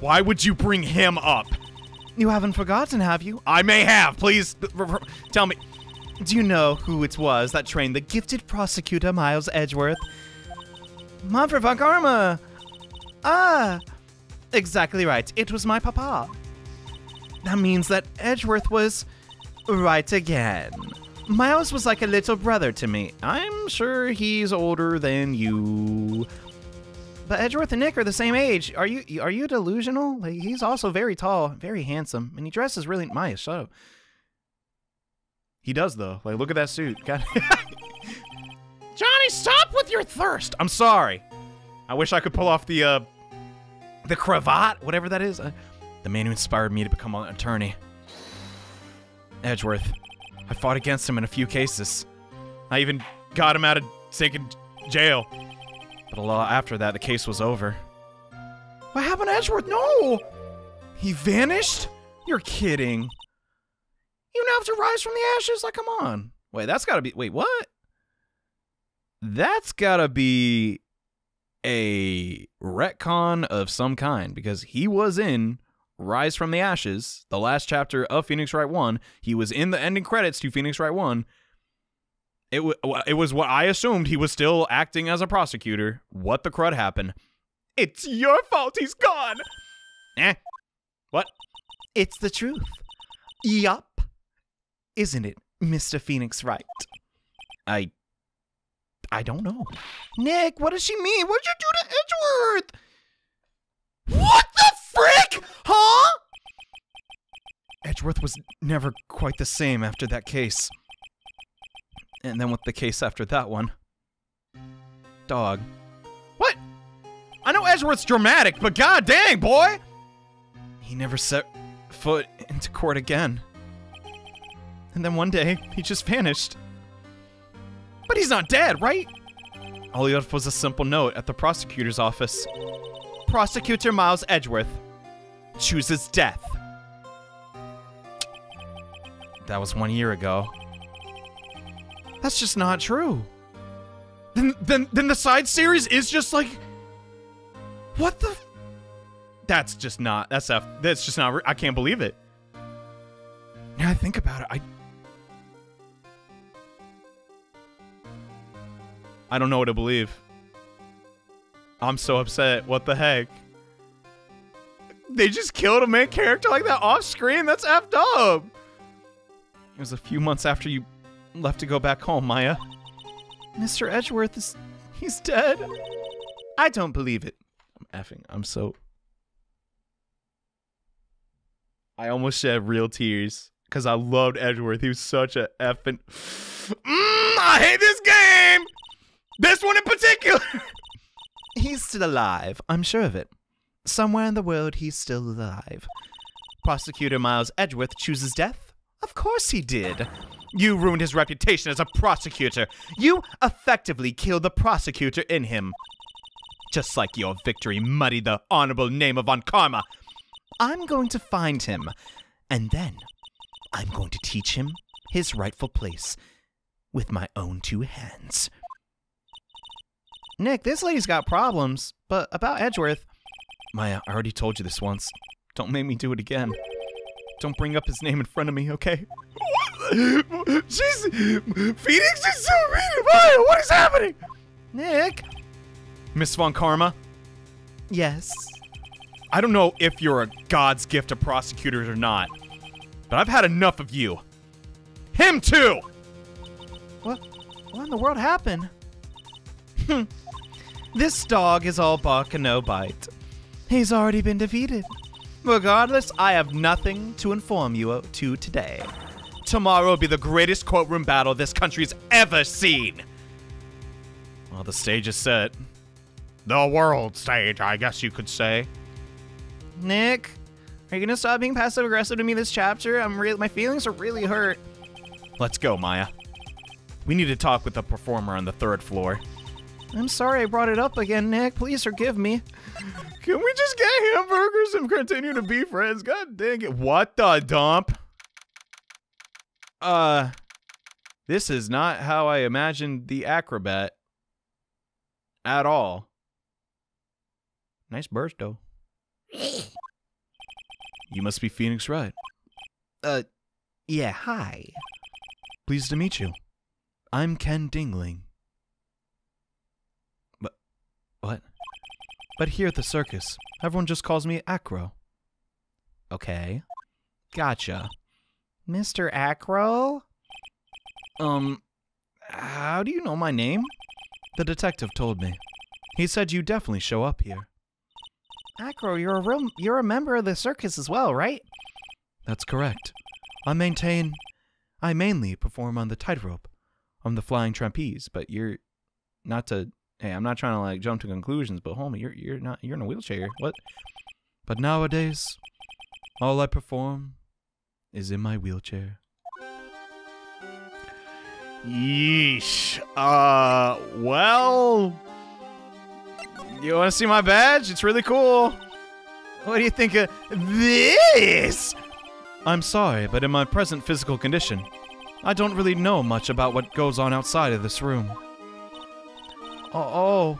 Why would you bring him up? You haven't forgotten, have you? I may have. Please tell me. Do you know who it was that trained the gifted prosecutor Miles Edgeworth? Manfred von Karma! Ah! Exactly right, it was my papa. That means that Edgeworth was right again. Miles was like a little brother to me. I'm sure he's older than you. But Edgeworth and Nick are the same age. Are you are you delusional? Like, he's also very tall, very handsome, and he dresses really Maya, shut up. He does, though. Like, look at that suit. God. Johnny, stop with your thirst! I'm sorry. I wish I could pull off the, uh... the cravat? Whatever that is. Uh, the man who inspired me to become an attorney. Edgeworth. I fought against him in a few cases. I even got him out of stinking jail. But a lot after that, the case was over. What happened to Edgeworth? No! He vanished? You're kidding. You now have to rise from the ashes? Like, come on. Wait, that's gotta be... Wait, what? That's gotta be a retcon of some kind, because he was in Rise from the Ashes, the last chapter of Phoenix Wright one. He was in the ending credits to Phoenix Wright one. It, w it was what I assumed. He was still acting as a prosecutor. What the crud happened? It's your fault he's gone! Eh? What? It's the truth. Yup. Isn't it, Mister Phoenix Wright? I... I don't know. Nick, what does she mean? What'd you do to Edgeworth? What the frick? Huh? Edgeworth was never quite the same after that case. And then with the case after that one. Dog. What? I know Edgeworth's dramatic, but god dang, boy! He never set foot into court again. And then one day, he just vanished. But he's not dead, right? All he left was a simple note at the prosecutor's office. Prosecutor Miles Edgeworth chooses death. That was one year ago. That's just not true. Then, then, then the side series is just like, what the? F that's just not. That's f. That's just not. I can't believe it. Now I think about it, I. I don't know what to believe. I'm so upset. What the heck? They just killed a main character like that off screen? That's effed up. It was a few months after you left to go back home, Maya. Mister Edgeworth is... he's dead. I don't believe it. I'm effing. I'm so... I almost shed real tears because I loved Edgeworth. He was such a effing... Mm, I hate this game! This one in particular! He's still alive, I'm sure of it. Somewhere in the world, he's still alive. Prosecutor Miles Edgeworth chooses death? Of course he did. You ruined his reputation as a prosecutor. You effectively killed the prosecutor in him. Just like your victory muddied the honorable name of Von Karma. I'm going to find him, and then I'm going to teach him his rightful place with my own two hands. Nick, this lady's got problems, but about Edgeworth... Maya, I already told you this once. Don't make me do it again. Don't bring up his name in front of me, okay? What? She's... Phoenix is so mean! Maya, what is happening? Nick? Miss Von Karma? Yes? I don't know if you're a God's gift to prosecutors or not, but I've had enough of you. Him too! What? What in the world happened? Hmm. This dog is all bark and no bite. He's already been defeated. Regardless, I have nothing to inform you to today. tomorrow will be the greatest courtroom battle this country's ever seen. Well, the stage is set. The world stage, I guess you could say. Nick, are you gonna stop being passive-aggressive to me this chapter? I'm re- my feelings are really hurt. Let's go, Maya. We need to talk with the performer on the third floor. I'm sorry I brought it up again, Nick. Please forgive me. Can we just get hamburgers and continue to be friends? God dang it. What the dump? Uh, this is not how I imagined the acrobat. At all. Nice burst, though. You must be Phoenix Wright. Uh, yeah, hi. Pleased to meet you. I'm Ken Dingling. But, what? But here at the circus, everyone just calls me Acro. Okay. Gotcha. Mister Acro? Um, how do you know my name? The detective told me. He said you definitely show up here. Acro, you're a real, you're a member of the circus as well, right? That's correct. I maintain... I mainly perform on the tightrope, on the flying trapeze, but you're... Not to... Hey, I'm not trying to, like, jump to conclusions, but homie, you're, you're not... You're in a wheelchair. What? But nowadays, all I perform is in my wheelchair. Yeesh. Uh, well... You want to see my badge? It's really cool. What do you think of this? I'm sorry, but in my present physical condition, I don't really know much about what goes on outside of this room. Uh-oh.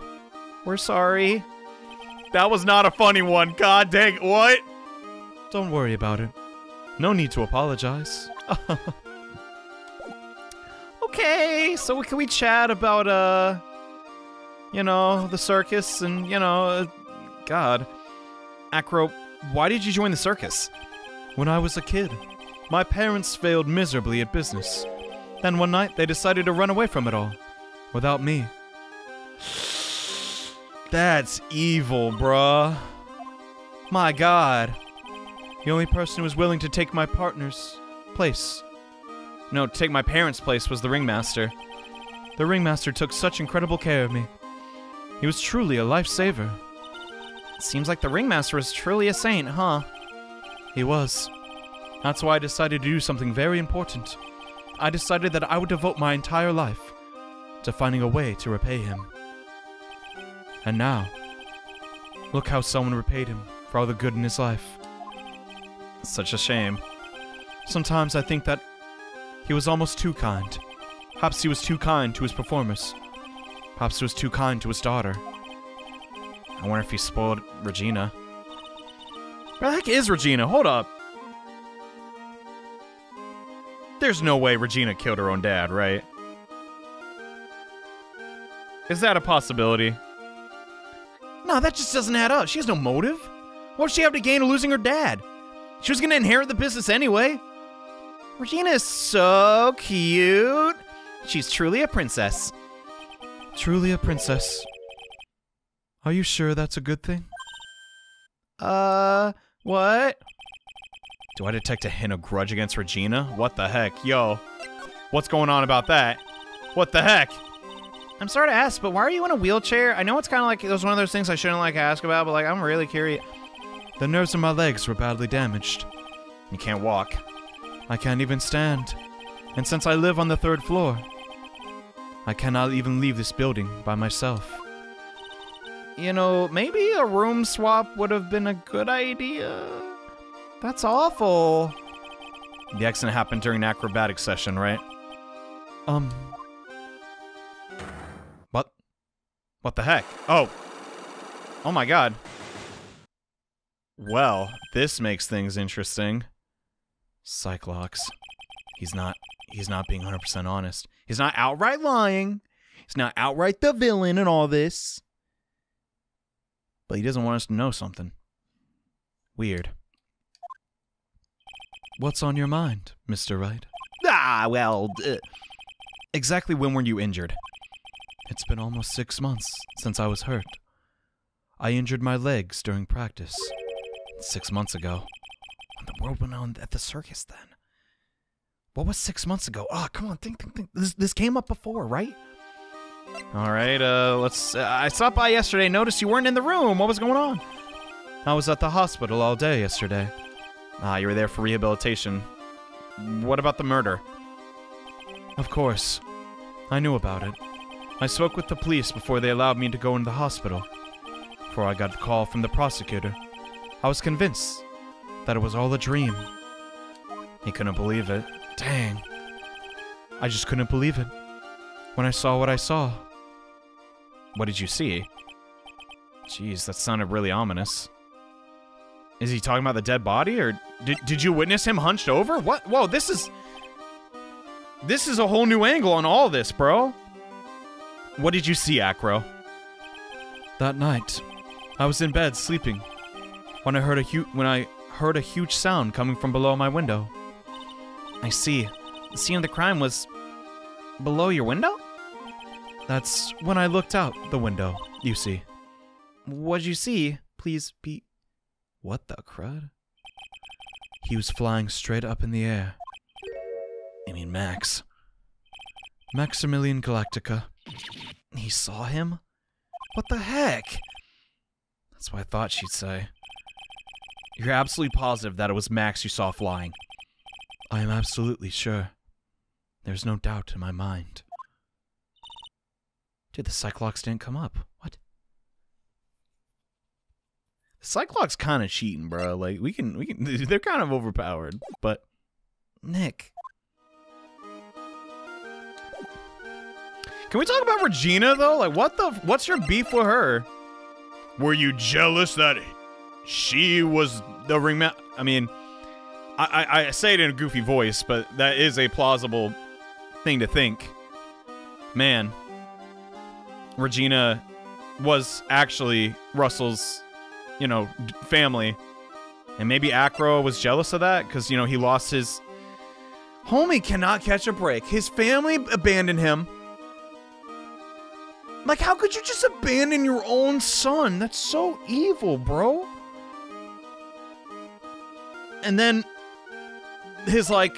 We're sorry. That was not a funny one. God dang it. What? Don't worry about it. No need to apologize. Okay, so can we chat about, uh, you know, the circus and, you know, uh, God. Acro, why did you join the circus? When I was a kid, my parents failed miserably at business. Then one night, they decided to run away from it all, without me. That's evil, bruh. My God. The only person who was willing to take my partner's place. No, take my parents' place was the Ringmaster. The Ringmaster took such incredible care of me. He was truly a lifesaver. Seems like the Ringmaster was truly a saint, huh? He was. That's why I decided to do something very important. I decided that I would devote my entire life to finding a way to repay him. And now, look how someone repaid him for all the good in his life. Such a shame. Sometimes I think that he was almost too kind. Perhaps he was too kind to his performers. Perhaps he was too kind to his daughter. I wonder if he spoiled Regina. Where the heck is Regina? Hold up. There's no way Regina killed her own dad, right? Is that a possibility? No, that just doesn't add up. She has no motive. What does she have to gain losing her dad? She was going to inherit the business anyway. Regina is so cute. She's truly a princess. Truly a princess. Are you sure that's a good thing? Uh, what? Do I detect a hint of grudge against Regina? What the heck? Yo, what's going on about that? What the heck? I'm sorry to ask, but why are you in a wheelchair? I know it's kind of like, it was one of those things I shouldn't like ask about, but like, I'm really curious. The nerves in my legs were badly damaged. You can't walk. I can't even stand. And since I live on the third floor, I cannot even leave this building by myself. You know, maybe a room swap would have been a good idea. That's awful. The accident happened during an acrobatic session, right? Um. What? What the heck? Oh. Oh my God. Well, this makes things interesting. Cyclops. He's not... He's not being one hundred percent honest. He's not outright lying. He's not outright the villain in all this. But he doesn't want us to know something. Weird. What's on your mind, Mister Wright? Ah, well... Uh, exactly when were you injured? It's been almost six months since I was hurt. I injured my legs during practice. Six months ago. The world went on at the circus then. What was six months ago? Oh, come on, think, think, think. This, this came up before, right? All right, uh, let's... Uh, I stopped by yesterday, noticed you weren't in the room. What was going on? I was at the hospital all day yesterday. Ah, you were there for rehabilitation. What about the murder? Of course. I knew about it. I spoke with the police before they allowed me to go into the hospital. Before I got a call from the prosecutor, I was convinced that it was all a dream. He couldn't believe it. Dang. I just couldn't believe it. When I saw what I saw. What did you see? Jeez, that sounded really ominous. Is he talking about the dead body, or did, did you witness him hunched over? What? Whoa, this is... This is a whole new angle on all this, bro. What did you see, Acro? That night, I was in bed sleeping when I heard a huge when I heard a huge sound coming from below my window. I see. The scene of the crime was below your window? That's when I looked out the window, you see. What'd you see? Please be... What the crud? He was flying straight up in the air. I mean, Max. Maximilian Galactica. He saw him? What the heck? That's what I thought she'd say. You're absolutely positive that it was Max you saw flying. I am absolutely sure. There's no doubt in my mind. Dude, the Cyclops didn't come up. What? The Cyclops kind of cheating, bro. Like, we can, we can, they're kind of overpowered, but... Nick. Can we talk about Regina, though? Like, what the, what's your beef with her? Were you jealous that she was the ringmaster? I mean... I, I say it in a goofy voice, but that is a plausible thing to think. Man, Regina was actually Russell's, you know, family. And maybe Acro was jealous of that because, you know, he lost his... Homie cannot catch a break. His family abandoned him. Like, how could you just abandon your own son? That's so evil, bro. And then... his, like,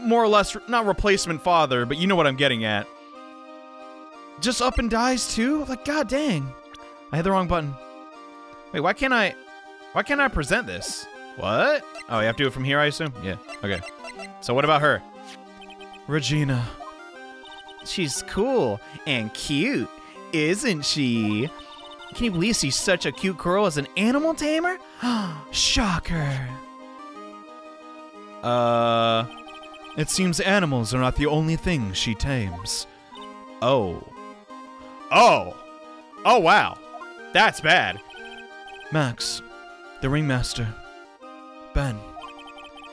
more or less, not replacement father, but you know what I'm getting at. Just up and dies, too? Like, god dang. I hit the wrong button. Wait, why can't I... Why can't I present this? What? Oh, you have to do it from here, I assume? Yeah, okay. So what about her? Regina. She's cool and cute, isn't she? Can you believe she's such a cute girl as an animal tamer? Shocker. Uh, it seems animals are not the only thing she tames. Oh. Oh! Oh, wow. That's bad. Max, the ringmaster, Ben,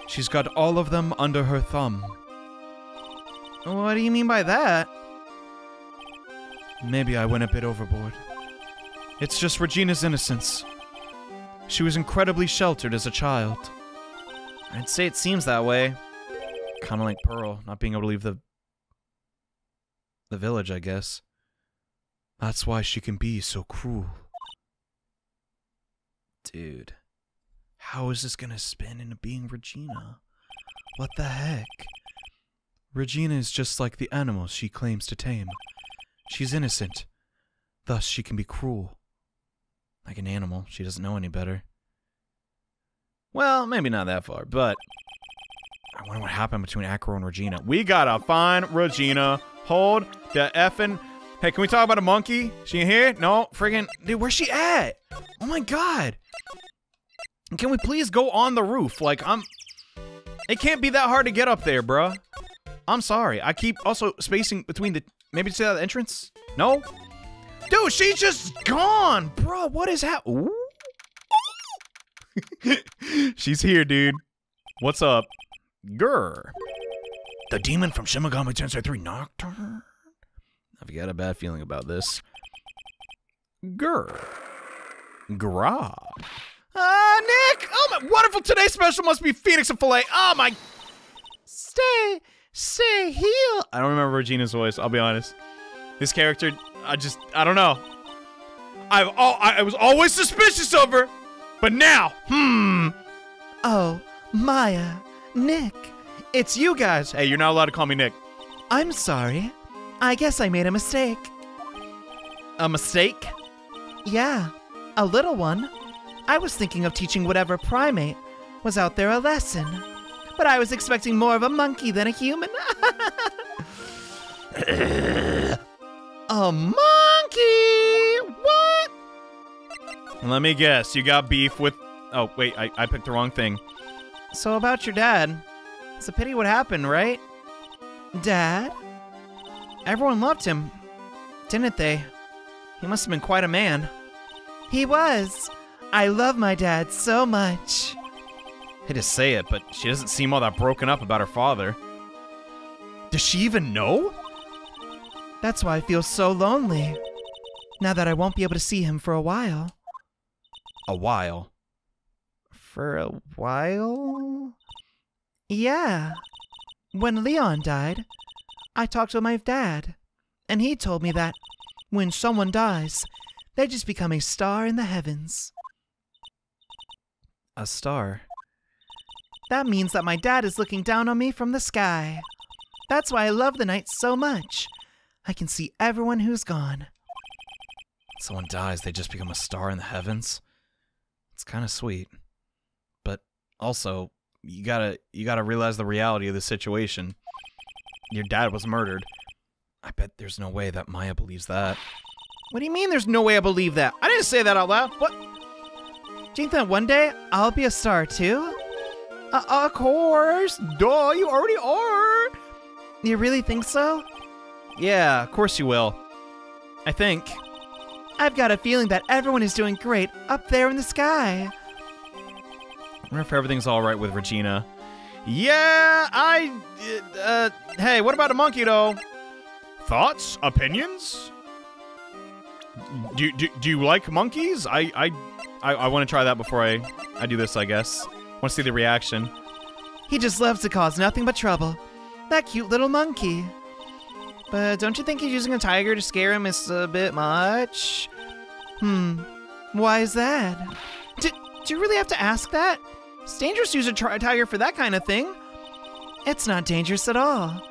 she's got all of them under her thumb. What do you mean by that? Maybe I went a bit overboard. It's just Regina's innocence. She was incredibly sheltered as a child. I'd say it seems that way. Kind of like Pearl, not being able to leave the... the village, I guess. That's why she can be so cruel. Dude. How is this gonna spin into being Regina? What the heck? Regina is just like the animals she claims to tame. She's innocent. Thus, she can be cruel. Like an animal, she doesn't know any better. Well, maybe not that far, but I wonder what happened between Acro and Regina. We gotta find Regina. Hold the effing. Hey, can we talk about a monkey? She in here? No, friggin'. Dude, where's she at? Oh my god. Can we please go on the roof? Like, I'm. It can't be that hard to get up there, bruh. I'm sorry. I keep also spacing between the. Maybe see that entrance? No? Dude, she's just gone, bruh. What is happening? She's here, dude. What's up? Grrr. The demon from Shin Megami Tensei three Nocturne? I've got a bad feeling about this. Grrr. Grrr. Ah, Nick! Oh my, wonderful. Today's special must be Phoenix and Filet. Oh my. Stay, stay here. I don't remember Regina's voice, I'll be honest. This character, I just, I don't know. I've all, I, I was always suspicious of her. But now, hmm. Oh, Maya, Nick, It's you guys! Hey, you're not allowed to call me Nick. I'm sorry. I guess I made a mistake. A mistake? Yeah, a little one. I was thinking of teaching whatever primate was out there a lesson, but I was expecting more of a monkey than a human. A monkey! What? Let me guess, you got beef with... Oh, wait, I, I picked the wrong thing. So about your dad. It's a pity what happened, right? Dad? Everyone loved him, didn't they? He must have been quite a man. He was. I love my dad so much. I just say it, but she doesn't seem all that broken up about her father. Does she even know? That's why I feel so lonely. Now that I won't be able to see him for a while. A while? For a while? Yeah. When Leon died, I talked to my dad, and he told me that when someone dies, they just become a star in the heavens. A star? That means that my dad is looking down on me from the sky. That's why I love the night so much. I can see everyone who's gone. Someone dies, they just become a star in the heavens? It's kind of sweet. But also, you gotta, you gotta realize the reality of the situation. Your dad was murdered. I bet there's no way that Maya believes that. What do you mean there's no way I believe that? I didn't say that out loud. What? Do you think that one day I'll be a star too? Uh, of course. Duh, you already are. You really think so? Yeah, of course you will. I think. I've got a feeling that everyone is doing great up there in the sky. I wonder if everything's all right with Regina. Yeah, I... Uh, hey, what about a monkey, though? Thoughts? Opinions? Do, do, do you like monkeys? I I, I, I want to try that before I, I do this, I guess. I want to see the reaction. He just loves to cause nothing but trouble. That cute little monkey. But don't you think he's using a tiger to scare him is a bit much? Hmm. Why is that? Do, do you really have to ask that? It's dangerous to use a tiger for that kind of thing. It's not dangerous at all.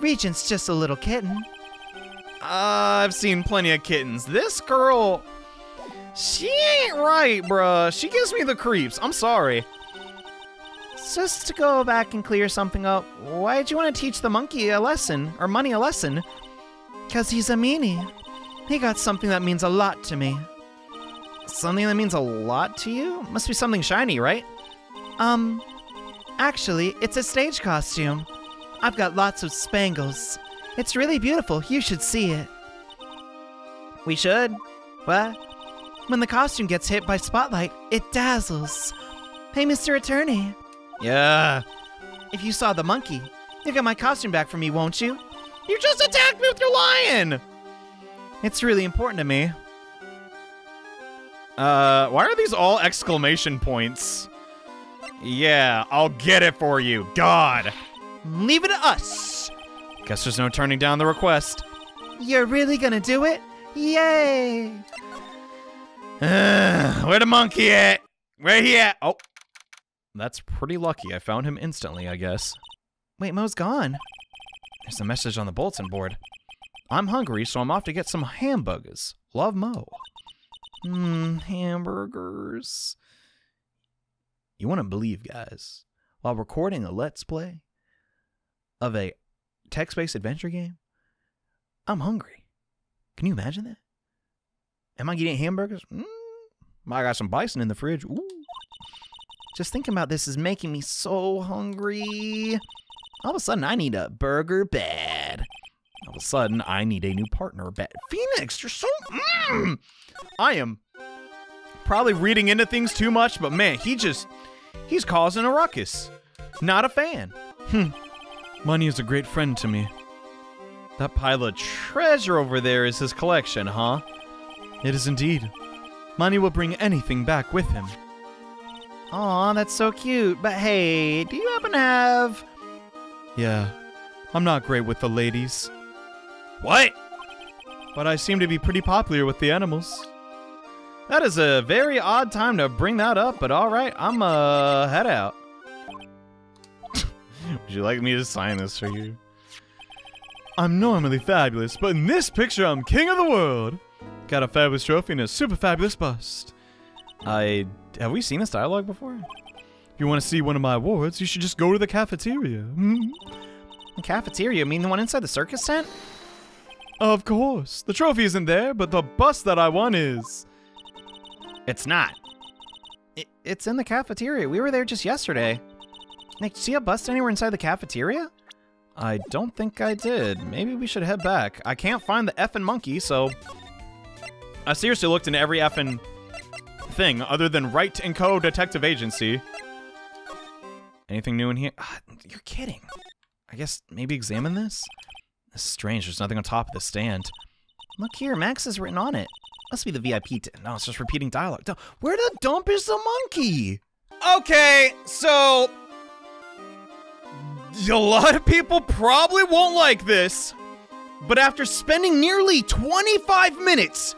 Regent's just a little kitten. Uh, I've seen plenty of kittens. This girl, she ain't right, bruh. She gives me the creeps. I'm sorry. Just to go back and clear something up, why'd you want to teach the monkey a lesson, or money a lesson? Because he's a meanie. He got something that means a lot to me. Something that means a lot to you? Must be something shiny, right? Um, actually, it's a stage costume. I've got lots of spangles. It's really beautiful. You should see it. We should? What? When the costume gets hit by spotlight, it dazzles. Hey, Mister Attorney. Yeah? If you saw the monkey, you get my costume back for me, won't you? You just attacked me with your lion! It's really important to me. Uh, why are these all exclamation points? Yeah, I'll get it for you. God. Leave it to us. Guess there's no turning down the request. You're really gonna do it? Yay! Uh, where the monkey at? Where he at? Oh, that's pretty lucky. I found him instantly, I guess. Wait, Mo's gone. There's a message on the bulletin board. I'm hungry, so I'm off to get some hamburgers. Love, Mo. Hmm, hamburgers. You wouldn't believe, guys, while recording a Let's Play of a text-based adventure game, I'm hungry. Can you imagine that? Am I eating hamburgers? Mm, I got some bison in the fridge. Ooh. Just thinking about this is making me so hungry. All of a sudden, I need a burger bad. All of a sudden, I need a new partner bad. Phoenix, you're so... Mm. I am probably reading into things too much, but man, he just... He's causing a ruckus. Not a fan. Hmm. Money is a great friend to me. That pile of treasure over there is his collection, huh? It is indeed. Money will bring anything back with him. Aw, that's so cute. But hey, do you happen to have... Yeah, I'm not great with the ladies. What? But I seem to be pretty popular with the animals. That is a very odd time to bring that up, but alright, I'm, uh, head out. Would you like me to sign this for you? I'm normally fabulous, but in this picture I'm king of the world. Got a fabulous trophy and a super fabulous bust. I... have we seen this dialogue before? If you want to see one of my awards, you should just go to the cafeteria. The cafeteria? You mean the one inside the circus tent? Of course. The trophy isn't there, but the bust that I won is. It's not. It, it's in the cafeteria. We were there just yesterday. Nick, did you see a bust anywhere inside the cafeteria? I don't think I did. Maybe we should head back. I can't find the effing monkey, so... I seriously looked into every effing thing other than Wright and Co. Detective Agency. Anything new in here? Ah, you're kidding. I guess maybe examine this? This is strange. There's nothing on top of the stand. Look here. Max is written on it. Must be the V I P tent. No, it's just repeating dialogue. Where the dump is the monkey? Okay, so... a lot of people probably won't like this, but after spending nearly twenty-five minutes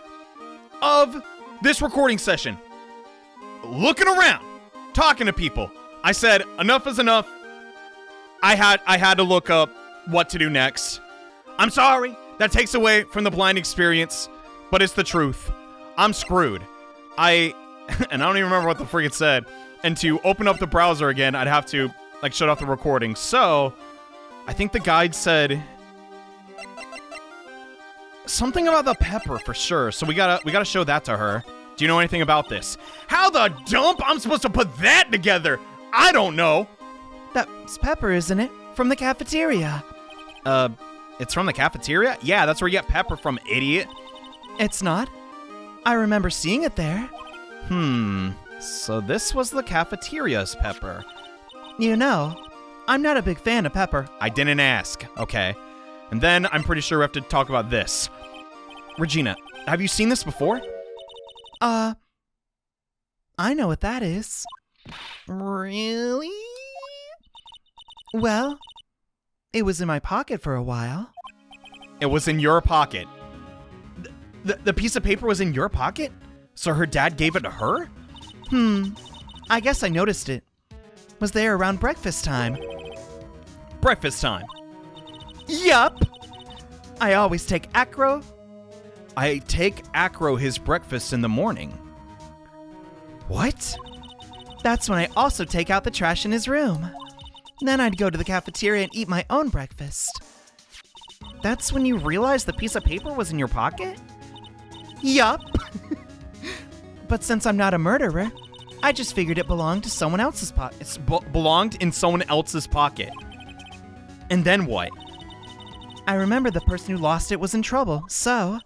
of this recording session, looking around, talking to people, I said, enough is enough. I had, I had to look up what to do next. I'm sorry. That takes away from the blind experience, but it's the truth. I'm screwed. I, and I don't even remember what the freak it said. And to open up the browser again, I'd have to like shut off the recording. So, I think the guide said something about the pepper for sure. So we gotta we gotta show that to her. Do you know anything about this? How the dump I'm supposed to put that together? I don't know. That's pepper, isn't it? From the cafeteria. Uh, it's from the cafeteria? Yeah, that's where you get pepper from, idiot. It's not. I remember seeing it there. Hmm. So this was the cafeteria's pepper. You know, I'm not a big fan of pepper. I didn't ask. Okay. And then I'm pretty sure we have to talk about this. Regina, have you seen this before? Uh, I know what that is. Really? Well, it was in my pocket for a while. It was in your pocket? Th the, the piece of paper was in your pocket? So her dad gave it to her? Hmm. I guess I noticed it. Was there around breakfast time. Breakfast time? Yup! I always take Acro. I take Acro his breakfast in the morning. What? That's when I also take out the trash in his room. Then I'd go to the cafeteria and eat my own breakfast. That's when you realized the piece of paper was in your pocket? Yup! But since I'm not a murderer, I just figured it belonged to someone else's pocket. It's b belonged in someone else's pocket. And then what? I remember the person who lost it was in trouble, so...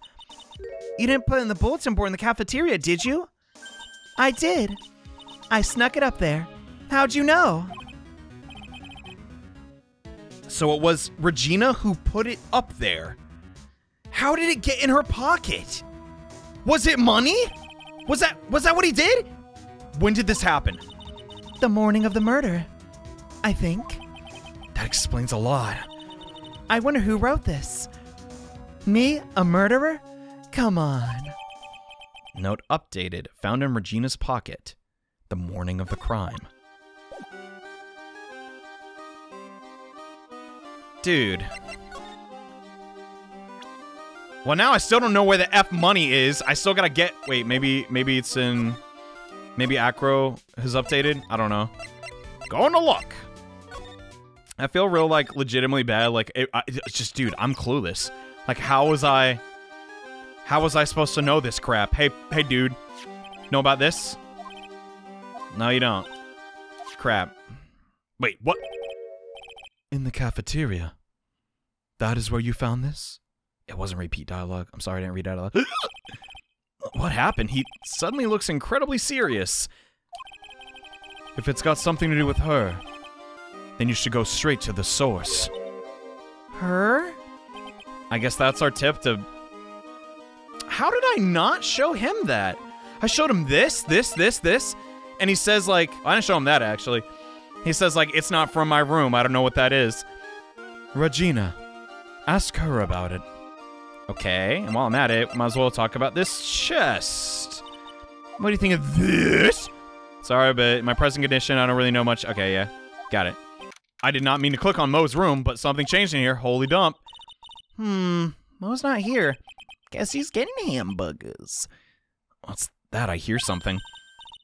You didn't put it in the bulletin board in the cafeteria, did you? I did. I snuck it up there. How'd you know? So it was Regina who put it up there. How did it get in her pocket? Was it money? Was that, was that what he did? When did this happen? The morning of the murder, I think. That explains a lot. I wonder who wrote this. Me, a murderer? Come on. Note updated, found in Regina's pocket, the morning of the crime. Dude. Well, now I still don't know where the F money is. I still gotta get, wait, maybe, maybe it's in... Maybe Acro has updated. I don't know. Going to look. I feel real, like, legitimately bad. Like, it, I, it's just, dude, I'm clueless. Like, how was I... How was I supposed to know this crap? Hey, hey, dude. Know about this? No, you don't. Crap. Wait, what? In the cafeteria. That is where you found this? It wasn't repeat dialogue. I'm sorry I didn't read out loud. What happened? He suddenly looks incredibly serious. If it's got something to do with her, then you should go straight to the source. Her? I guess that's our tip to... How did I not show him that? I showed him this, this, this, this, and he says like... I didn't show him that, actually. He says like, it's not from my room. I don't know what that is. Regina, ask her about it. Okay, and while I'm at it, might as well talk about this chest. What do you think of this? Sorry, but in my present condition, I don't really know much. Okay, yeah, got it. I did not mean to click on Mo's room, but something changed in here. Holy dump. Hmm, Mo's not here. Guess he's getting hamburgers. What's that? I hear something.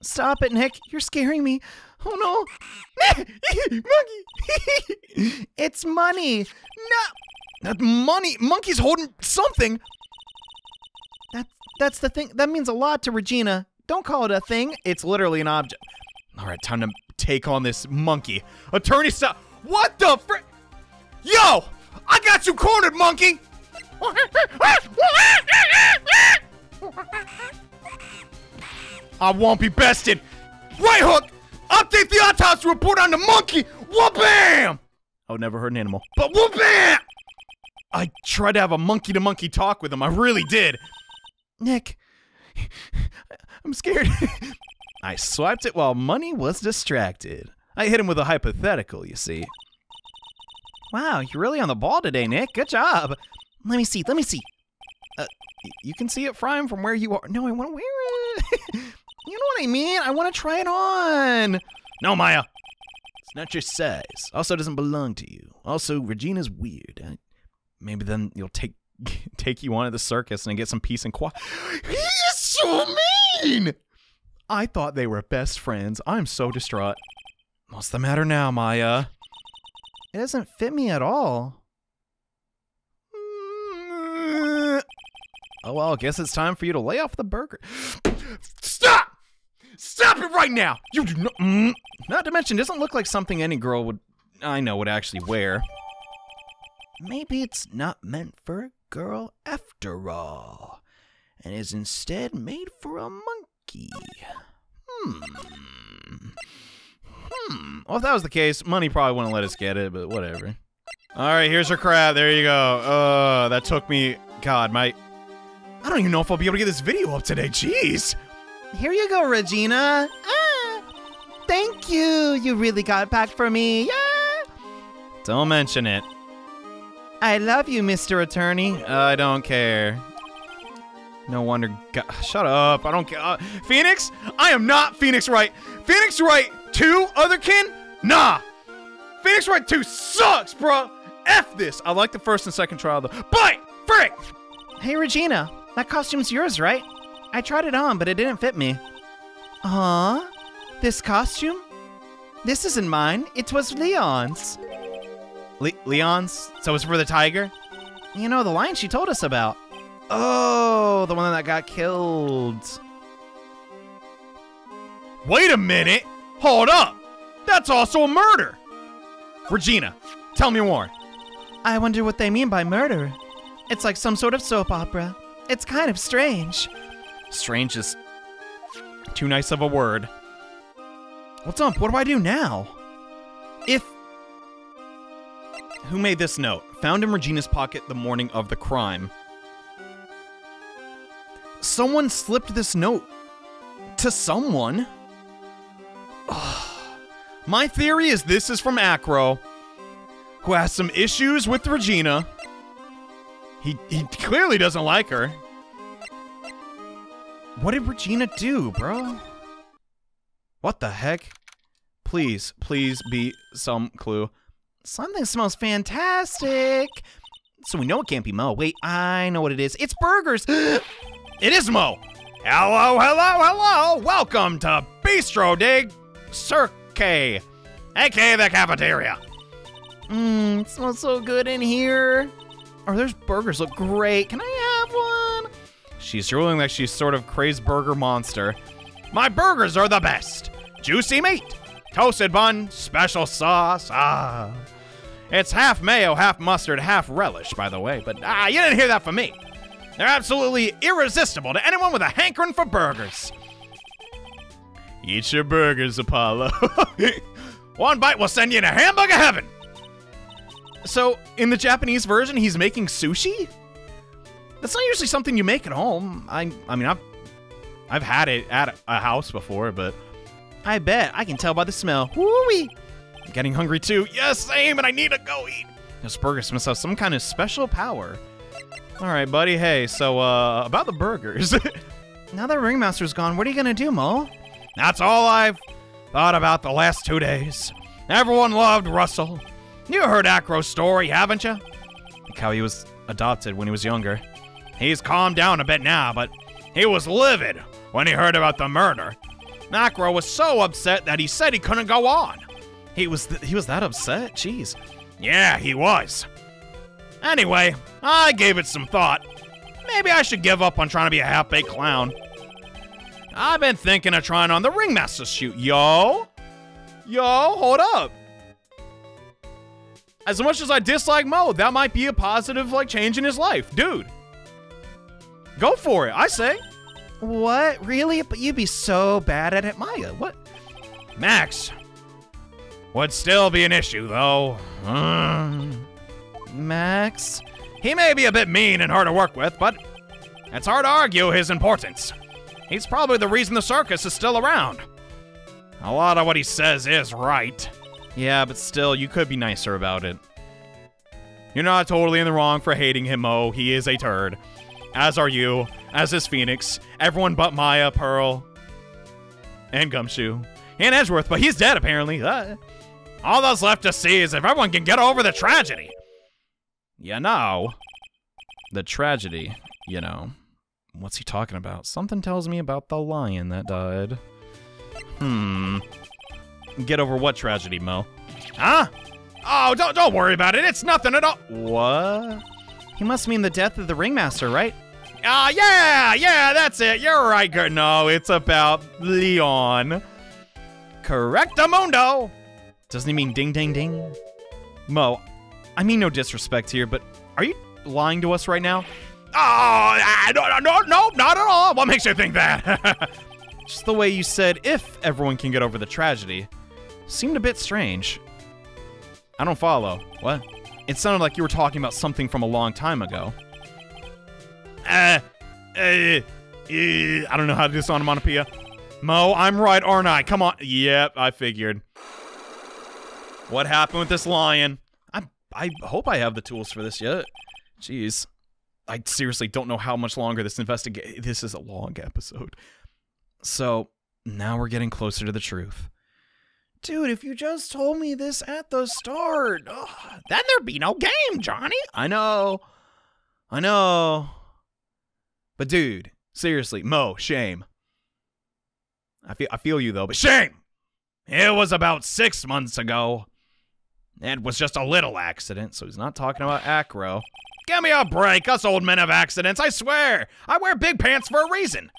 Stop it, Nick. You're scaring me. Oh, no. Monkey. It's money. No. That money. Monkey's holding something. That, that's the thing. That means a lot to Regina. Don't call it a thing. It's literally an object. All right, time to take on this monkey. Attorney, stop. What the fr- Yo, I got you cornered, monkey. I won't be bested. Right hook. Update the autopsy report on the monkey. Whoop-bam. Oh, never heard an animal. But whoop-bam. I tried to have a monkey-to-monkey talk with him. I really did. Nick, I'm scared. I swiped it while money was distracted. I hit him with a hypothetical, you see. Wow, you're really on the ball today, Nick. Good job. Let me see. Let me see. Uh, you can see it, Prime, from where you are. No, I want to wear it. You know what I mean? I want to try it on. No, Maya. It's not your size. Also doesn't belong to you. Also, Regina's weird. I, maybe then you'll take take you on to the circus and get some peace and quiet. He is so mean! I thought they were best friends. I'm so distraught. What's the matter now, Maya? It doesn't fit me at all. Oh, well, I guess it's time for you to lay off the burger. Stop! Stop it right now! You do not... Mm, not to mention, it doesn't look like something any girl would... I know, would actually wear. Maybe it's not meant for a girl after all. And is instead made for a monkey. Hmm. Hmm. Well, if that was the case, money probably wouldn't let us get it, but whatever. All right, here's her crab. There you go. Uh, that took me... God, my... I don't even know if I'll be able to get this video up today, jeez. Here you go, Regina. Ah, thank you, you really got back for me, yeah. Don't mention it. I love you, Mister Attorney. I don't care. No wonder, God, shut up, I don't care. Uh, Phoenix, I am not Phoenix Wright. Phoenix Wright two, otherkin, nah. Phoenix Wright two sucks, bro. F this, I like the first and second trial though. Bite, frick. Hey, Regina. That costume's yours, right? I tried it on, but it didn't fit me. Huh? This costume? This isn't mine. It was Leon's. Le Leon's? So it's for the tiger? You know, the lion she told us about. Oh, the one that got killed. Wait a minute. Hold up. That's also a murder. Regina, tell me more. I wonder what they mean by murder. It's like some sort of soap opera. It's kind of strange. Strange is too nice of a word. What's up? What do I do now? If... Who made this note? Found in Regina's pocket the morning of the crime. Someone slipped this note to someone. Ugh. My theory is this is from Acro, who has some issues with Regina. He, he clearly doesn't like her. What did Regina do, bro? What the heck? Please, please be some clue. Something smells fantastic. So we know it can't be Mo. Wait, I know what it is. It's burgers. It is Mo. Hello, hello, hello. Welcome to Bistro Dig Cirque, a k a the cafeteria. Mmm, it smells so good in here. Oh, those burgers look great. Can I have one? She's drooling like she's sort of crazed burger monster. My burgers are the best. Juicy meat, toasted bun, special sauce. Ah, it's half mayo, half mustard, half relish, by the way. But ah, you didn't hear that from me. They're absolutely irresistible to anyone with a hankering for burgers. Eat your burgers, Apollo. One bite will send you into hamburger heaven. So, in the Japanese version, he's making sushi? That's not usually something you make at home. I I mean, I've, I've had it at a house before, but... I bet. I can tell by the smell. Woo-wee! I'm getting hungry, too. Yes, same, and I need to go eat. This burger must have some kind of special power. All right, buddy. Hey, so, uh, about the burgers. Now that Ringmaster's gone, what are you going to do, Mo? That's all I've thought about the last two days. Everyone loved Russell. You heard Acro's story, haven't you? Like how he was adopted when he was younger. He's calmed down a bit now, but he was livid when he heard about the murder. Acro was so upset that he said he couldn't go on. He was th he was that upset? Jeez. Yeah, he was. Anyway, I gave it some thought. Maybe I should give up on trying to be a half-baked clown. I've been thinking of trying on the Ringmaster shoot, yo. Yo, hold up. As much as I dislike Mo, that might be a positive, like, change in his life. Dude, go for it, I say. What, really? But you'd be so bad at it, Maya, what? Max, would still be an issue, though. Mm. Max? He may be a bit mean and hard to work with, but it's hard to argue his importance. He's probably the reason the circus is still around. A lot of what he says is right. Yeah, but still, you could be nicer about it. You're not totally in the wrong for hating him, Mo. He is a turd. As are you, as is Phoenix, everyone but Maya, Pearl, and Gumshoe, and Edgeworth, but he's dead, apparently. Uh, all that's left to see is if everyone can get over the tragedy. You know. The tragedy, you know. What's he talking about? Something tells me about the lion that died. Hmm. Get over what tragedy, Mo? Huh? Oh, don't don't worry about it. It's nothing at all. What? He must mean the death of the Ringmaster, right? Ah, uh, yeah, yeah, that's it. You're right, Gert. No, it's about Leon. Correctamundo. Doesn't he mean ding, ding, ding? Mo, I mean no disrespect here, but are you lying to us right now? Oh, no, no, no, not at all. What makes you think that? Just the way you said, if everyone can get over the tragedy, seemed a bit strange. I don't follow. What? It sounded like you were talking about something from a long time ago. Uh, uh, uh I don't know how to do this onomatopoeia. Mo, I'm right, aren't I? Come on. Yep, I figured. What happened with this lion? I, I hope I have the tools for this yet. Jeez. I seriously don't know how much longer this investigate. This is a long episode. So, now we're getting closer to the truth. Dude, if you just told me this at the start, ugh, then there'd be no game, Johnny. I know. I know. But dude, seriously, Mo, shame. I feel I feel you though, but shame! It was about six months ago. It was just a little accident, so he's not talking about Acro. Give me a break, us old men have accidents, I swear! I wear big pants for a reason!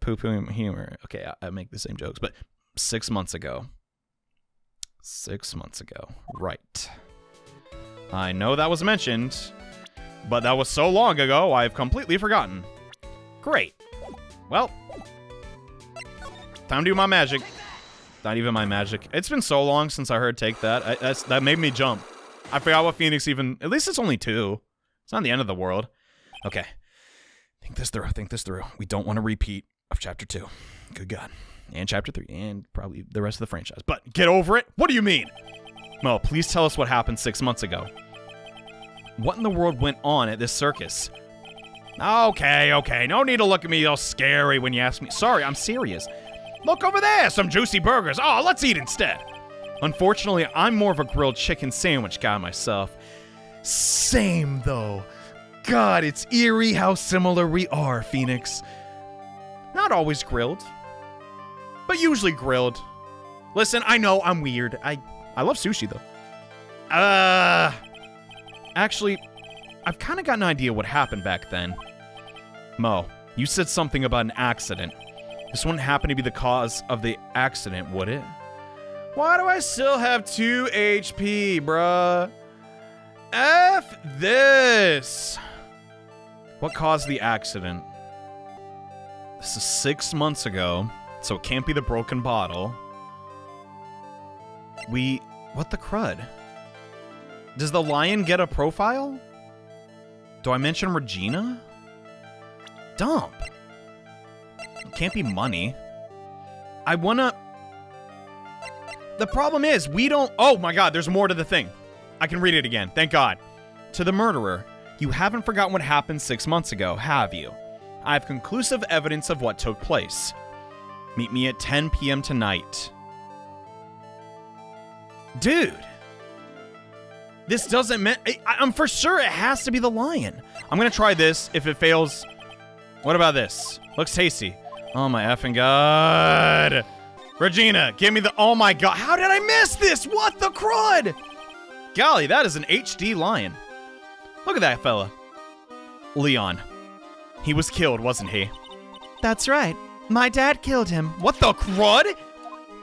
Poo-poo humor. Okay, I, I make the same jokes, but six months ago. Six months ago. Right. I know that was mentioned, but that was so long ago, I've completely forgotten. Great. Well, time to do my magic. Not even my magic. It's been so long since I heard Take That. I, that's, that made me jump. I forgot what Phoenix even... At least it's only two. It's not the end of the world. Okay. Think this through. Think this through. We don't want to repeat of chapter two. Good God. And chapter three. And probably the rest of the franchise. But get over it? What do you mean? Mo, please tell us what happened six months ago. What in the world went on at this circus? Okay, okay. No need to look at me all scary when you ask me. Sorry, I'm serious. Look over there. Some juicy burgers. Oh, let's eat instead. Unfortunately, I'm more of a grilled chicken sandwich guy myself. Same, though. God, it's eerie how similar we are, Phoenix. Not always grilled, but usually grilled. Listen, I know I'm weird. I, I love sushi, though. Uh, actually, I've kind of got an idea what happened back then. Mo, you said something about an accident. This wouldn't happen to be the cause of the accident, would it? Why do I still have two H P, bruh? F this. What caused the accident? This is six months ago, so it can't be the broken bottle. We... What the crud? Does the lion get a profile? Do I mention Regina? Dump. It can't be money. I wanna... The problem is, we don't... Oh my God, there's more to the thing. I can read it again, thank God. To the murderer, you haven't forgotten what happened six months ago, have you? I have conclusive evidence of what took place. Meet me at ten p m tonight. Dude. This doesn't mean... I'm for sure it has to be the lion. I'm going to try this. If it fails... What about this? Looks tasty. Oh, my effing God. Regina, give me the... Oh, my God. How did I miss this? What the crud? Golly, that is an H D lion. Look at that fella. Leon. He was killed, wasn't he? That's right. My dad killed him. What the crud?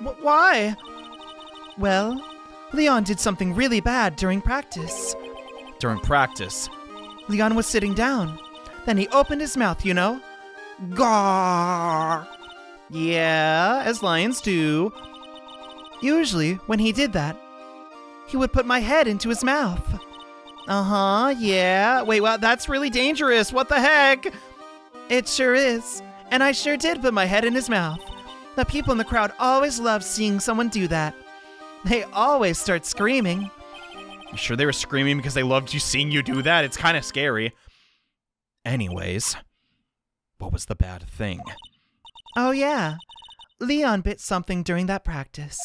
W- why? Well, Leon did something really bad during practice. During practice? Leon was sitting down. Then he opened his mouth, you know? Grrr. Yeah, as lions do. Usually, when he did that, he would put my head into his mouth. Uh-huh, yeah. Wait, wow, that's really dangerous. What the heck? It sure is. And I sure did put my head in his mouth. The people in the crowd always love seeing someone do that. They always start screaming. You sure they were screaming because they loved you seeing you do that? It's kind of scary. Anyways, what was the bad thing? Oh, yeah. Leon bit something during that practice.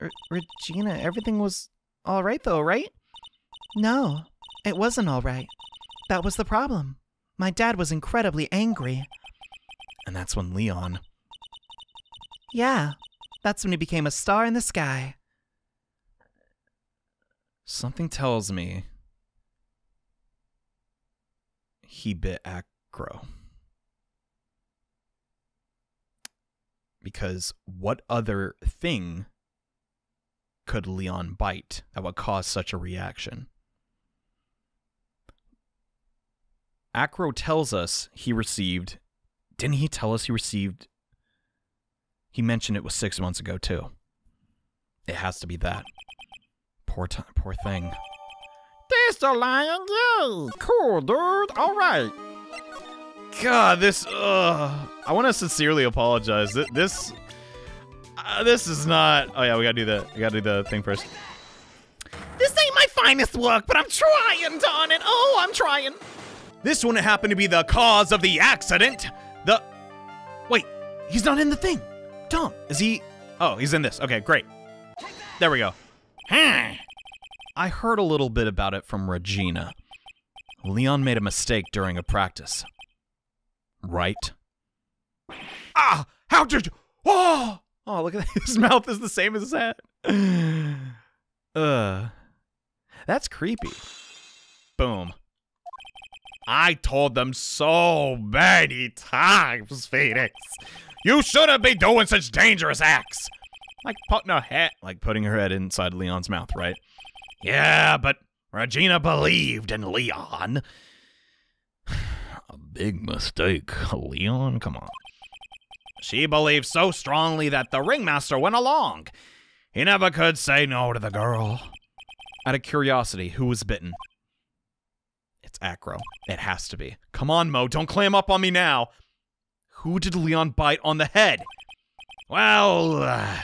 R- Regina, everything was all right, though, right? No, it wasn't all right. That was the problem. My dad was incredibly angry. And that's when Leon... Yeah, that's when he became a star in the sky. Something tells me... he bit Acro. Because what other thing could Leon bite that would cause such a reaction? Acro tells us he received... Didn't he tell us he received... He mentioned it was six months ago, too. It has to be that. Poor t poor thing. There's the lion. Yeah, cool, dude. All right. God, this... Ugh. I want to sincerely apologize. This... Uh, this is not... Oh, yeah, we gotta do the... We gotta do the thing first. This ain't my finest work, but I'm trying, darn it. Oh, I'm trying. This wouldn't happen to be the cause of the accident. The... Wait, he's not in the thing. Tom, is he... Oh, he's in this. Okay, great. There we go. Huh. I heard a little bit about it from Regina. Leon made a mistake during a practice. Right? Ah! How did you... Oh! Oh, look at that. His mouth is the same as his head. Uh, that's creepy. Boom. I told them so many times, Phoenix. You shouldn't be doing such dangerous acts. Like putting her head, like putting her head inside Leon's mouth, right? Yeah, but Regina believed in Leon. A big mistake, Leon. Come on. She believed so strongly that the ringmaster went along. He never could say no to the girl. Out of curiosity, who was bitten? It's Acro. It has to be. Come on, Mo, don't clam up on me now. Who did Leon bite on the head? Well, uh,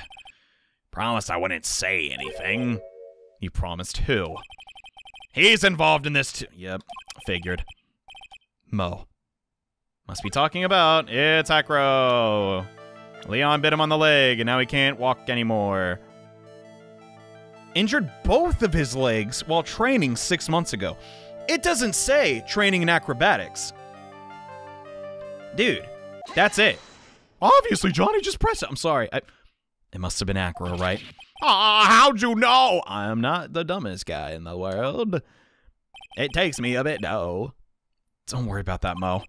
promised I wouldn't say anything. You promised who? He's involved in this too. Yep, figured. Mo. Must be talking about, it's Acro. Leon bit him on the leg, and now he can't walk anymore. Injured both of his legs while training six months ago. It doesn't say training in acrobatics. Dude, that's it. Obviously, Johnny, just press it. I'm sorry. I, it must have been Acro, right? Ah, oh, how'd you know? I'm not the dumbest guy in the world. It takes me a bit, though. Don't worry about that, Mo.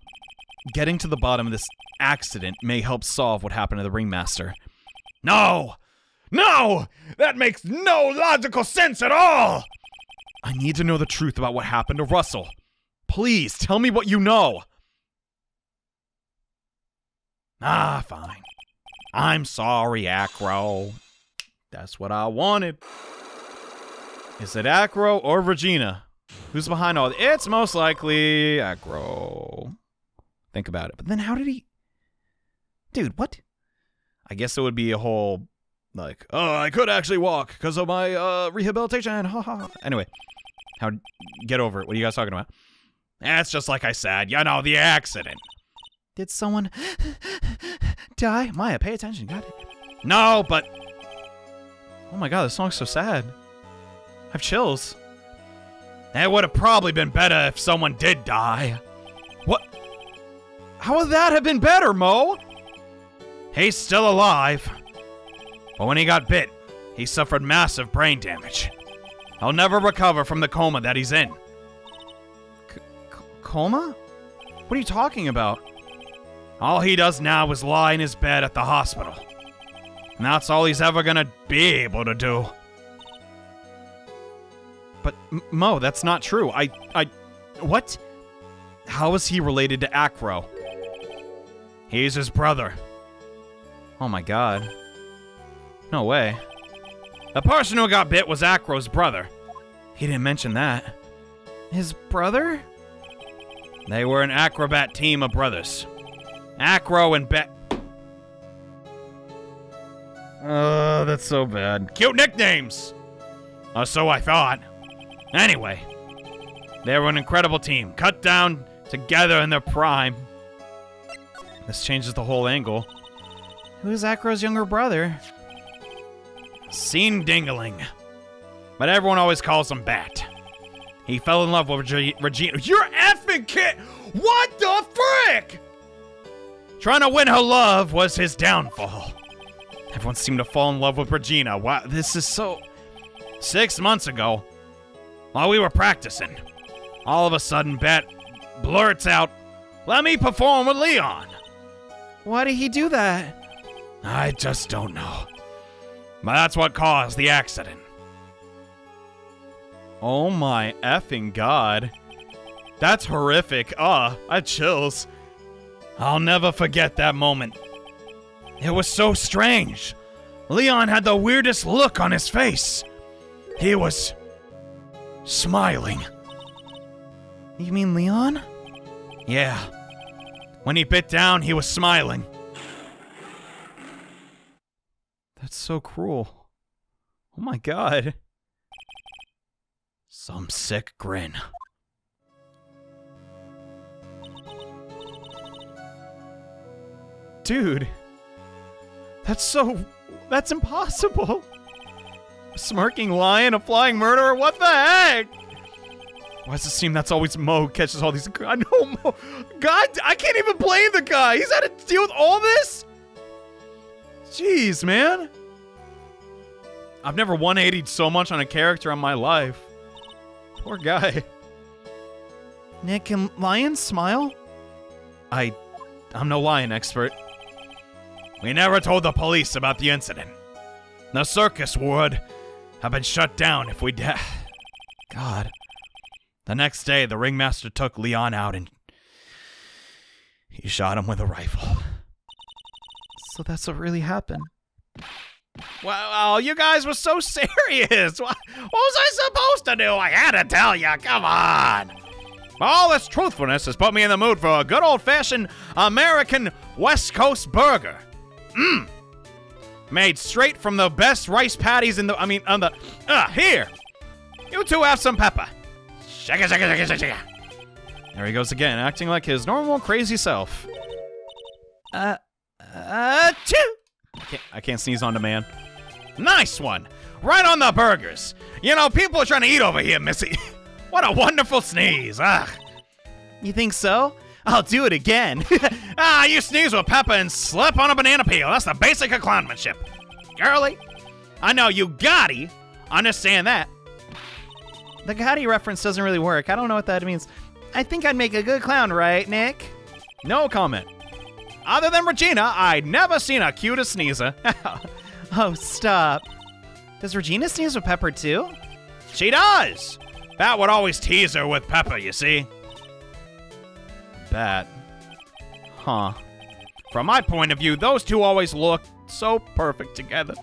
Getting to the bottom of this accident may help solve what happened to the ringmaster. No! No! That makes no logical sense at all! I need to know the truth about what happened to Russell. Please, tell me what you know. Ah, fine. I'm sorry, Acro. That's what I wanted. Is it Acro or Regina? Who's behind all this? It's most likely Acro. Think about it. But then how did he... Dude, what? I guess it would be a whole, like, oh, I could actually walk because of my uh, rehabilitation. Ha ha. Anyway, how... Get over it. What are you guys talking about? That's just like I said. You know, the accident. Did someone die? Maya, pay attention. Got it. No, but... Oh my god, this song's so sad. I have chills. That would have probably been better if someone did die. What? How would that have been better, Mo? He's still alive. But when he got bit, he suffered massive brain damage. He'll never recover from the coma that he's in. C-c-coma? What are you talking about? All he does now is lie in his bed at the hospital. And that's all he's ever gonna be able to do. But, Mo, that's not true. I, I, what? How is he related to Acro? He's his brother. Oh my god. No way. The person who got bit was Acro's brother. He didn't mention that. His brother? They were an acrobat team of brothers. Acro and Bat. Uh, that's so bad. Cute nicknames! Or uh, so I thought. Anyway, they were an incredible team, cut down together in their prime. This changes the whole angle. Who is Acro's younger brother? Shin Dingling, but everyone always calls him Bat. He fell in love with Reg Regina. You're effing kid! What the frick? Trying to win her love was his downfall. Everyone seemed to fall in love with Regina. Wow, this is so... Six months ago, while we were practicing, all of a sudden Bat blurts out, "Let me perform with Leon." Why did he do that? I just don't know. But that's what caused the accident. Oh my effing god. That's horrific. Ah, uh, I chills. I'll never forget that moment. It was so strange. Leon had the weirdest look on his face. He was smiling. You mean Leon? Yeah. When he bit down, he was smiling. That's so cruel. Oh my god. Some sick grin. Dude. That's so... That's impossible. A smirking lion, a flying murderer, what the heck? Why does it seem that's always Mo catches all these... I know Mo... God, I can't even blame the guy. He's had to deal with all this? Jeez, man. I've never one eightied so much on a character in my life. Poor guy. Nick, can lions smile? I... I'm no lion expert. We never told the police about the incident. The circus would have been shut down if we... De God. The next day, the ringmaster took Leon out and... he shot him with a rifle. So that's what really happened. Wow, you guys were so serious. What was I supposed to do? I had to tell you. Come on. All this truthfulness has put me in the mood for a good old-fashioned American West Coast burger. Mmm. Made straight from the best rice patties in the... I mean, on the... Ah, uh, here. You two have some pepper. Shaka, shaka, shaka, shaka, shaka. There he goes again, acting like his normal crazy self. Uh... Uh, I can't, I can't sneeze on demand. Nice one! Right on the burgers! You know, people are trying to eat over here, Missy. What a wonderful sneeze, ah! You think so? I'll do it again. Ah, you sneeze with pepper and slip on a banana peel. That's the basic of clownmanship. Girlie, I know you gotti. Understand that. The gotti reference doesn't really work. I don't know what that means. I think I'd make a good clown, right, Nick? No comment. Other than Regina, I'd never seen a cuter sneezer. Oh, stop. Does Regina sneeze with pepper, too? She does! Bat would always tease her with pepper, you see. Bat. Huh. From my point of view, those two always look so perfect together.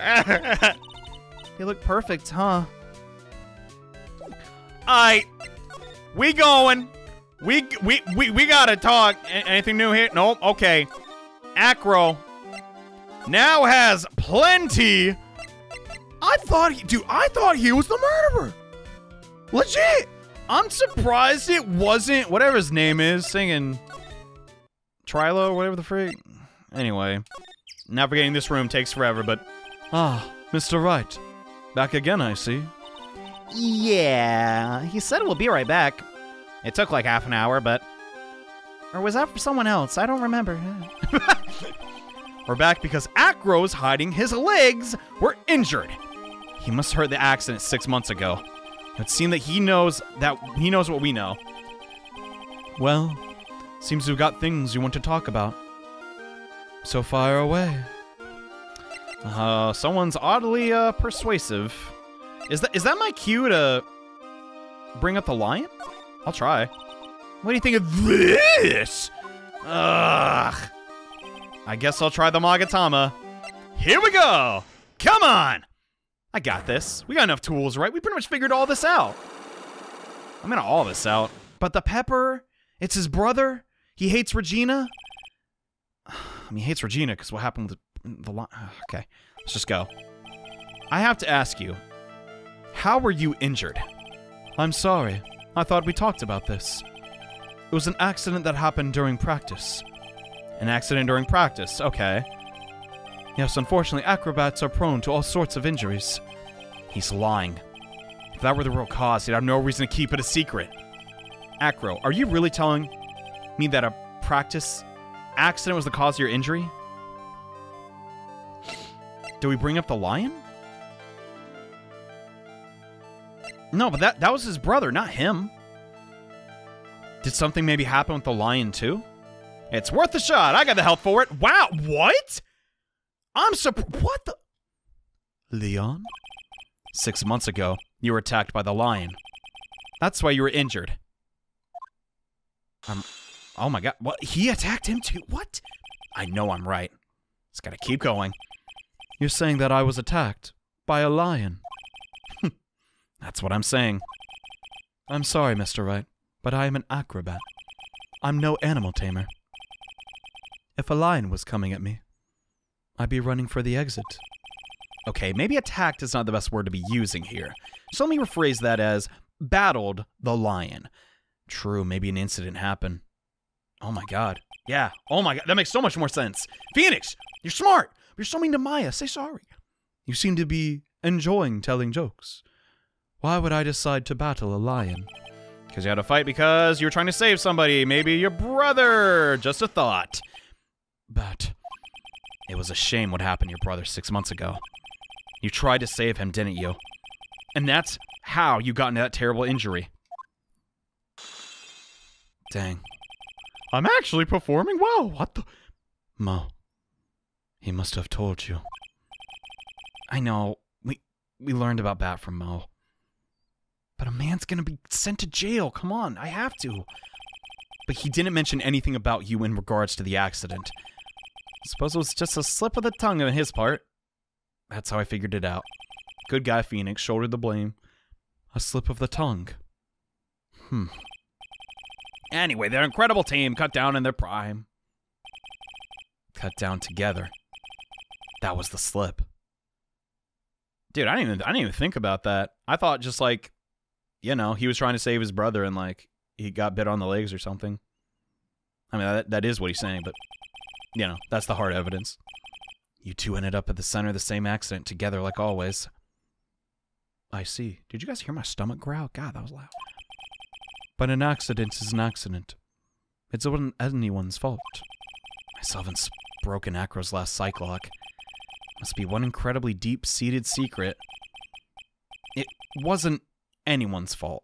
They look perfect, huh? I... We going... We, we, we, we gotta talk. A- anything new here? Nope, okay. Acro now has plenty. I thought he, dude, I thought he was the murderer. Legit. I'm surprised it wasn't whatever his name is singing. Trillo, whatever the freak. Anyway, navigating this room takes forever, but ah, oh, Mister Wright, back again, I see. Yeah, he said we'll be right back. It took like half an hour, but... Or was that for someone else? I don't remember. We're back because Acro's hiding his legs were injured. He must have heard the accident six months ago. It seemed that he knows that he knows what we know. Well, seems you've got things you want to talk about. So far away. Uh, someone's oddly uh, persuasive. Is that is that my cue to bring up the lion? I'll try. What do you think of this? Ugh. I guess I'll try the Magatama. Here we go. Come on. I got this. We got enough tools, right? We pretty much figured all this out. I'm gonna all this out. But the pepper, it's his brother. He hates Regina. I mean, he hates Regina because what happened with the line? Okay, let's just go. I have to ask you, how were you injured? I'm sorry. I thought we talked about this. It was an accident that happened during practice. An accident during practice, okay. Yes, unfortunately, acrobats are prone to all sorts of injuries. He's lying. If that were the real cause, he'd have no reason to keep it a secret. Acro, are you really telling me that a practice accident was the cause of your injury? Did we bring up the lion? No, but that, that was his brother, not him. Did something maybe happen with the lion too? It's worth a shot. I got the health for it. Wow, what? I'm surprised. What the? Leon? Six months ago, you were attacked by the lion. That's why you were injured. Um, oh my god. What? He attacked him too? What? I know I'm right. It's gotta keep going. You're saying that I was attacked by a lion. That's what I'm saying. I'm sorry, Mister Wright, but I am an acrobat. I'm no animal tamer. If a lion was coming at me, I'd be running for the exit. Okay, maybe attacked is not the best word to be using here. So let me rephrase that as battled the lion. True, maybe an incident happened. Oh my god. Yeah, oh my god, that makes so much more sense. Phoenix, you're smart. You're so mean to Maya, say sorry. You seem to be enjoying telling jokes. Why would I decide to battle a lion? Because you had a fight because you were trying to save somebody. Maybe your brother. Just a thought. But it was a shame what happened to your brother six months ago. You tried to save him, didn't you? And that's how you got into that terrible injury. Dang. I'm actually performing well. What the? Mo. He must have told you. I know. We, we learned about Bat from Mo. But a man's gonna be sent to jail. Come on, I have to. But he didn't mention anything about you in regards to the accident. I suppose it was just a slip of the tongue on his part. That's how I figured it out. Good guy, Phoenix, shouldered the blame. A slip of the tongue. Hmm. Anyway, they're an incredible team, cut down in their prime. Cut down together. That was the slip. Dude, I didn't even, I didn't even think about that. I thought just like... You know, he was trying to save his brother and, like, he got bit on the legs or something. I mean, that, that is what he's saying, but, you know, that's the hard evidence. You two ended up at the center of the same accident together, like always. I see. Did you guys hear my stomach growl? God, that was loud. But an accident is an accident. It wasn't anyone's fault. I still haven't broken Acro's last cyclock. Must be one incredibly deep-seated secret. It wasn't anyone's fault.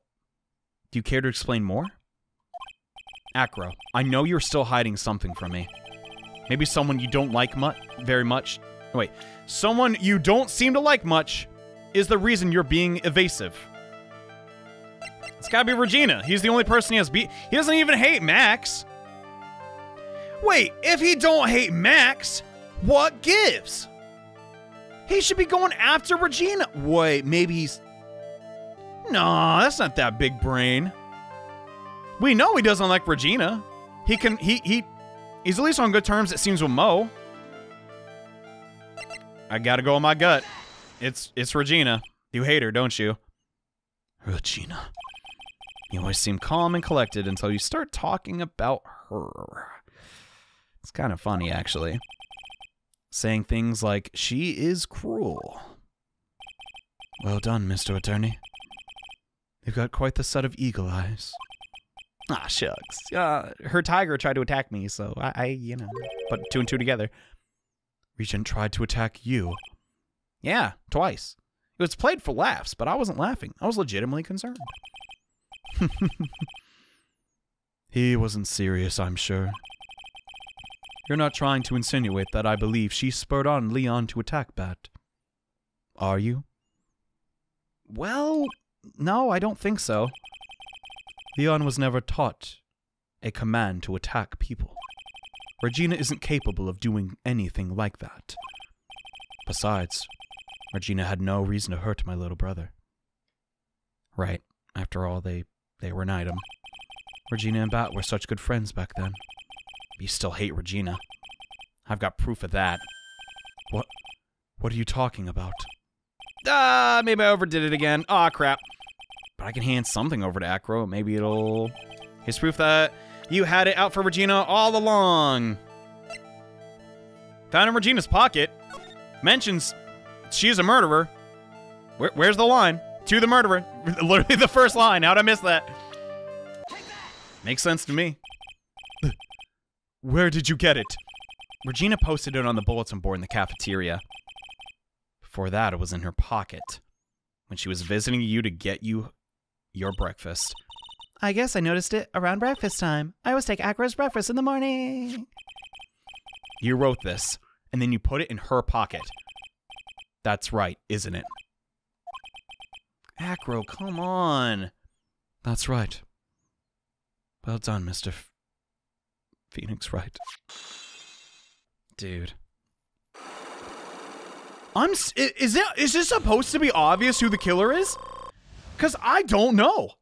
Do you care to explain more? Acro, I know you're still hiding something from me. Maybe someone you don't like much, very much. Wait, someone you don't seem to like much is the reason you're being evasive. It's gotta be Regina. He's the only person he has beat. He doesn't even hate Max. Wait, if he don't hate Max, what gives? He should be going after Regina. Wait, maybe he's... No, that's not that big brain. We know he doesn't like Regina. He can he he he's at least on good terms, it seems, with Mo. I gotta go on my gut. It's it's Regina. You hate her, don't you? Regina. You always seem calm and collected until you start talking about her. It's kind of funny, actually. Saying things like, she is cruel. Well done, Mister Attorney. You've got quite the set of eagle eyes. Ah, shucks. Uh, her tiger tried to attack me, so I, I, you know, put two and two together. Regent tried to attack you. Yeah, twice. It was played for laughs, but I wasn't laughing. I was legitimately concerned. He wasn't serious, I'm sure. You're not trying to insinuate that I believe she spurred on Leon to attack Bat, are you? Well, no, I don't think so. Leon was never taught a command to attack people. Regina isn't capable of doing anything like that. Besides, Regina had no reason to hurt my little brother. Right, after all, they, they were an item. Regina and Bat were such good friends back then. You still hate Regina. I've got proof of that. What? What are you talking about? Ah, maybe I overdid it again. Aw, crap. But I can hand something over to Acro. Maybe it'll... Here's proof that you had it out for Regina all along. Found in Regina's pocket. Mentions she's a murderer. Where, where's the line? To the murderer. Literally the first line. How'd I miss that? Makes sense to me. Where did you get it? Regina posted it on the bulletin board in the cafeteria. Before that, it was in her pocket. When she was visiting you to get you your breakfast. I guess I noticed it around breakfast time. I always take Acro's breakfast in the morning. You wrote this, and then you put it in her pocket. That's right, isn't it? Acro, come on. That's right. Well done, Mister F- Phoenix Wright. Dude. I'm s is it is this supposed to be obvious who the killer is? Cause I don't know.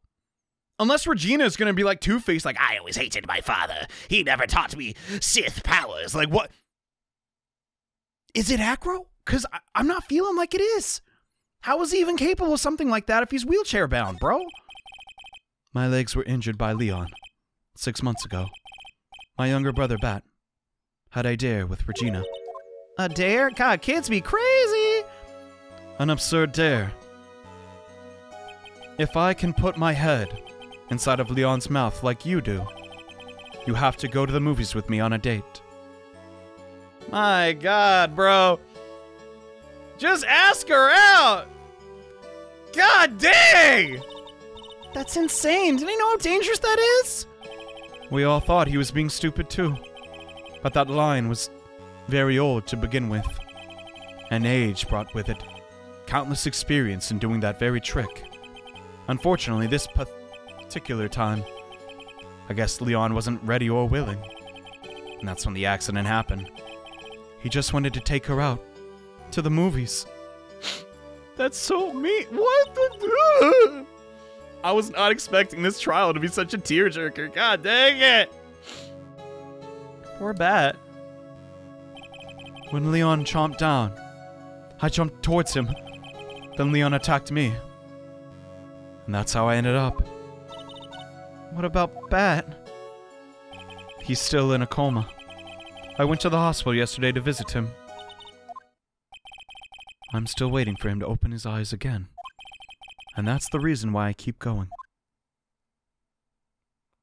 Unless Regina is gonna be like Two-Face, like I always hated my father. He never taught me Sith powers. Like what? Is it Acro? Cause I I'm not feeling like it is. How is he even capable of something like that if he's wheelchair bound, bro? My legs were injured by Leon six months ago. My younger brother, Bat, had a dare with Regina. A dare? God, kids be crazy! An absurd dare. If I can put my head inside of Leon's mouth like you do, you have to go to the movies with me on a date. My God, bro. Just ask her out! God dang! That's insane. Did he know how dangerous that is? We all thought he was being stupid too, but that line was very old to begin with, and age brought with it countless experience in doing that very trick. Unfortunately, this particular time, I guess Leon wasn't ready or willing, and that's when the accident happened. He just wanted to take her out to the movies. That's so mean. What the... I was not expecting this trial to be such a tearjerker. God dang it! Poor Bat. When Leon chomped down, I jumped towards him. Then Leon attacked me. And that's how I ended up. What about Bat? He's still in a coma. I went to the hospital yesterday to visit him. I'm still waiting for him to open his eyes again. And that's the reason why I keep going.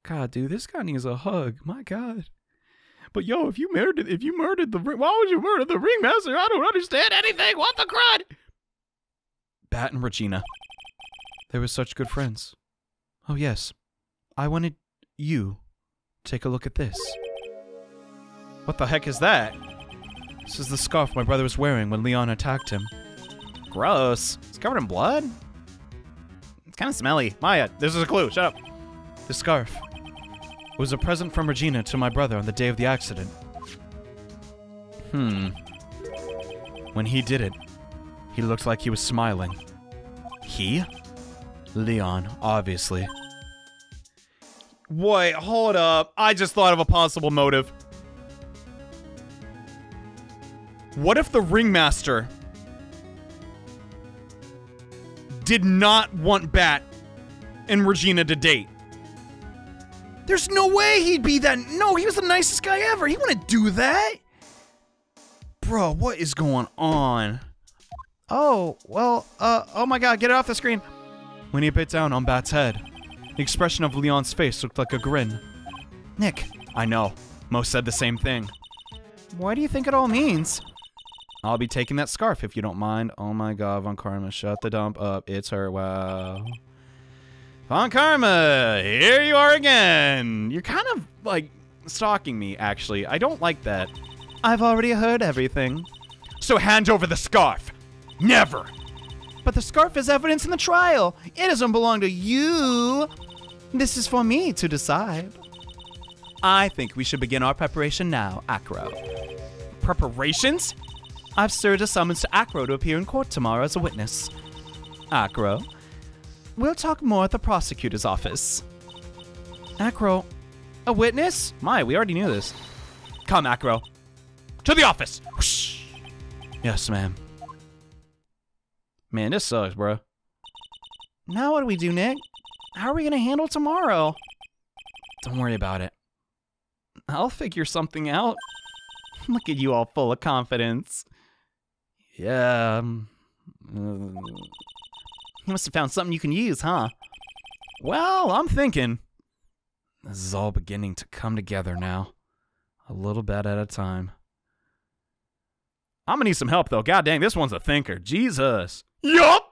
God, dude, this guy needs a hug. My God. But yo, if you murdered, if you murdered the, why would you murder the ringmaster? I don't understand anything. What the crud? Bat and Regina. They were such good friends. Oh yes, I wanted you to take a look at this. What the heck is that? This is the scarf my brother was wearing when Leon attacked him. Gross. It's covered in blood. It's kind of smelly. Maya, this is a clue. Shut up. The scarf. It was a present from Regina to my brother on the day of the accident. Hmm. When he did it, he looked like he was smiling. He? Leon, obviously. Wait, hold up. I just thought of a possible motive. What if the ringmaster did not want Bat and Regina to date? There's no way he'd be that. No, he was the nicest guy ever. He wouldn't do that. Bro, what is going on? Oh, well, uh, oh my god, get it off the screen! When he bit down on Bat's head, the expression of Leon's face looked like a grin. Nick. I know. Mo said the same thing. What do you think it all means? I'll be taking that scarf if you don't mind. Oh my god, Von Karma, shut the dump up. It's her, wow. Von Karma, here you are again. You're kind of, like, stalking me, actually. I don't like that. I've already heard everything. So hand over the scarf. Never. But the scarf is evidence in the trial. It doesn't belong to you. This is for me to decide. I think we should begin our preparation now, Acro. Preparations? I've served a summons to Acro to appear in court tomorrow as a witness. Acro, we'll talk more at the prosecutor's office. Acro, a witness? Maya, we already knew this. Come, Acro. To the office! Whoosh. Yes, ma'am. Man, this sucks, bro. Now what do we do, Nick? How are we gonna handle tomorrow? Don't worry about it. I'll figure something out. Look at you all full of confidence. Yeah. Um, you must have found something you can use, huh? Well, I'm thinking. This is all beginning to come together now. A little bit at a time. I'm gonna need some help, though. God dang, this one's a thinker. Jesus. Yup!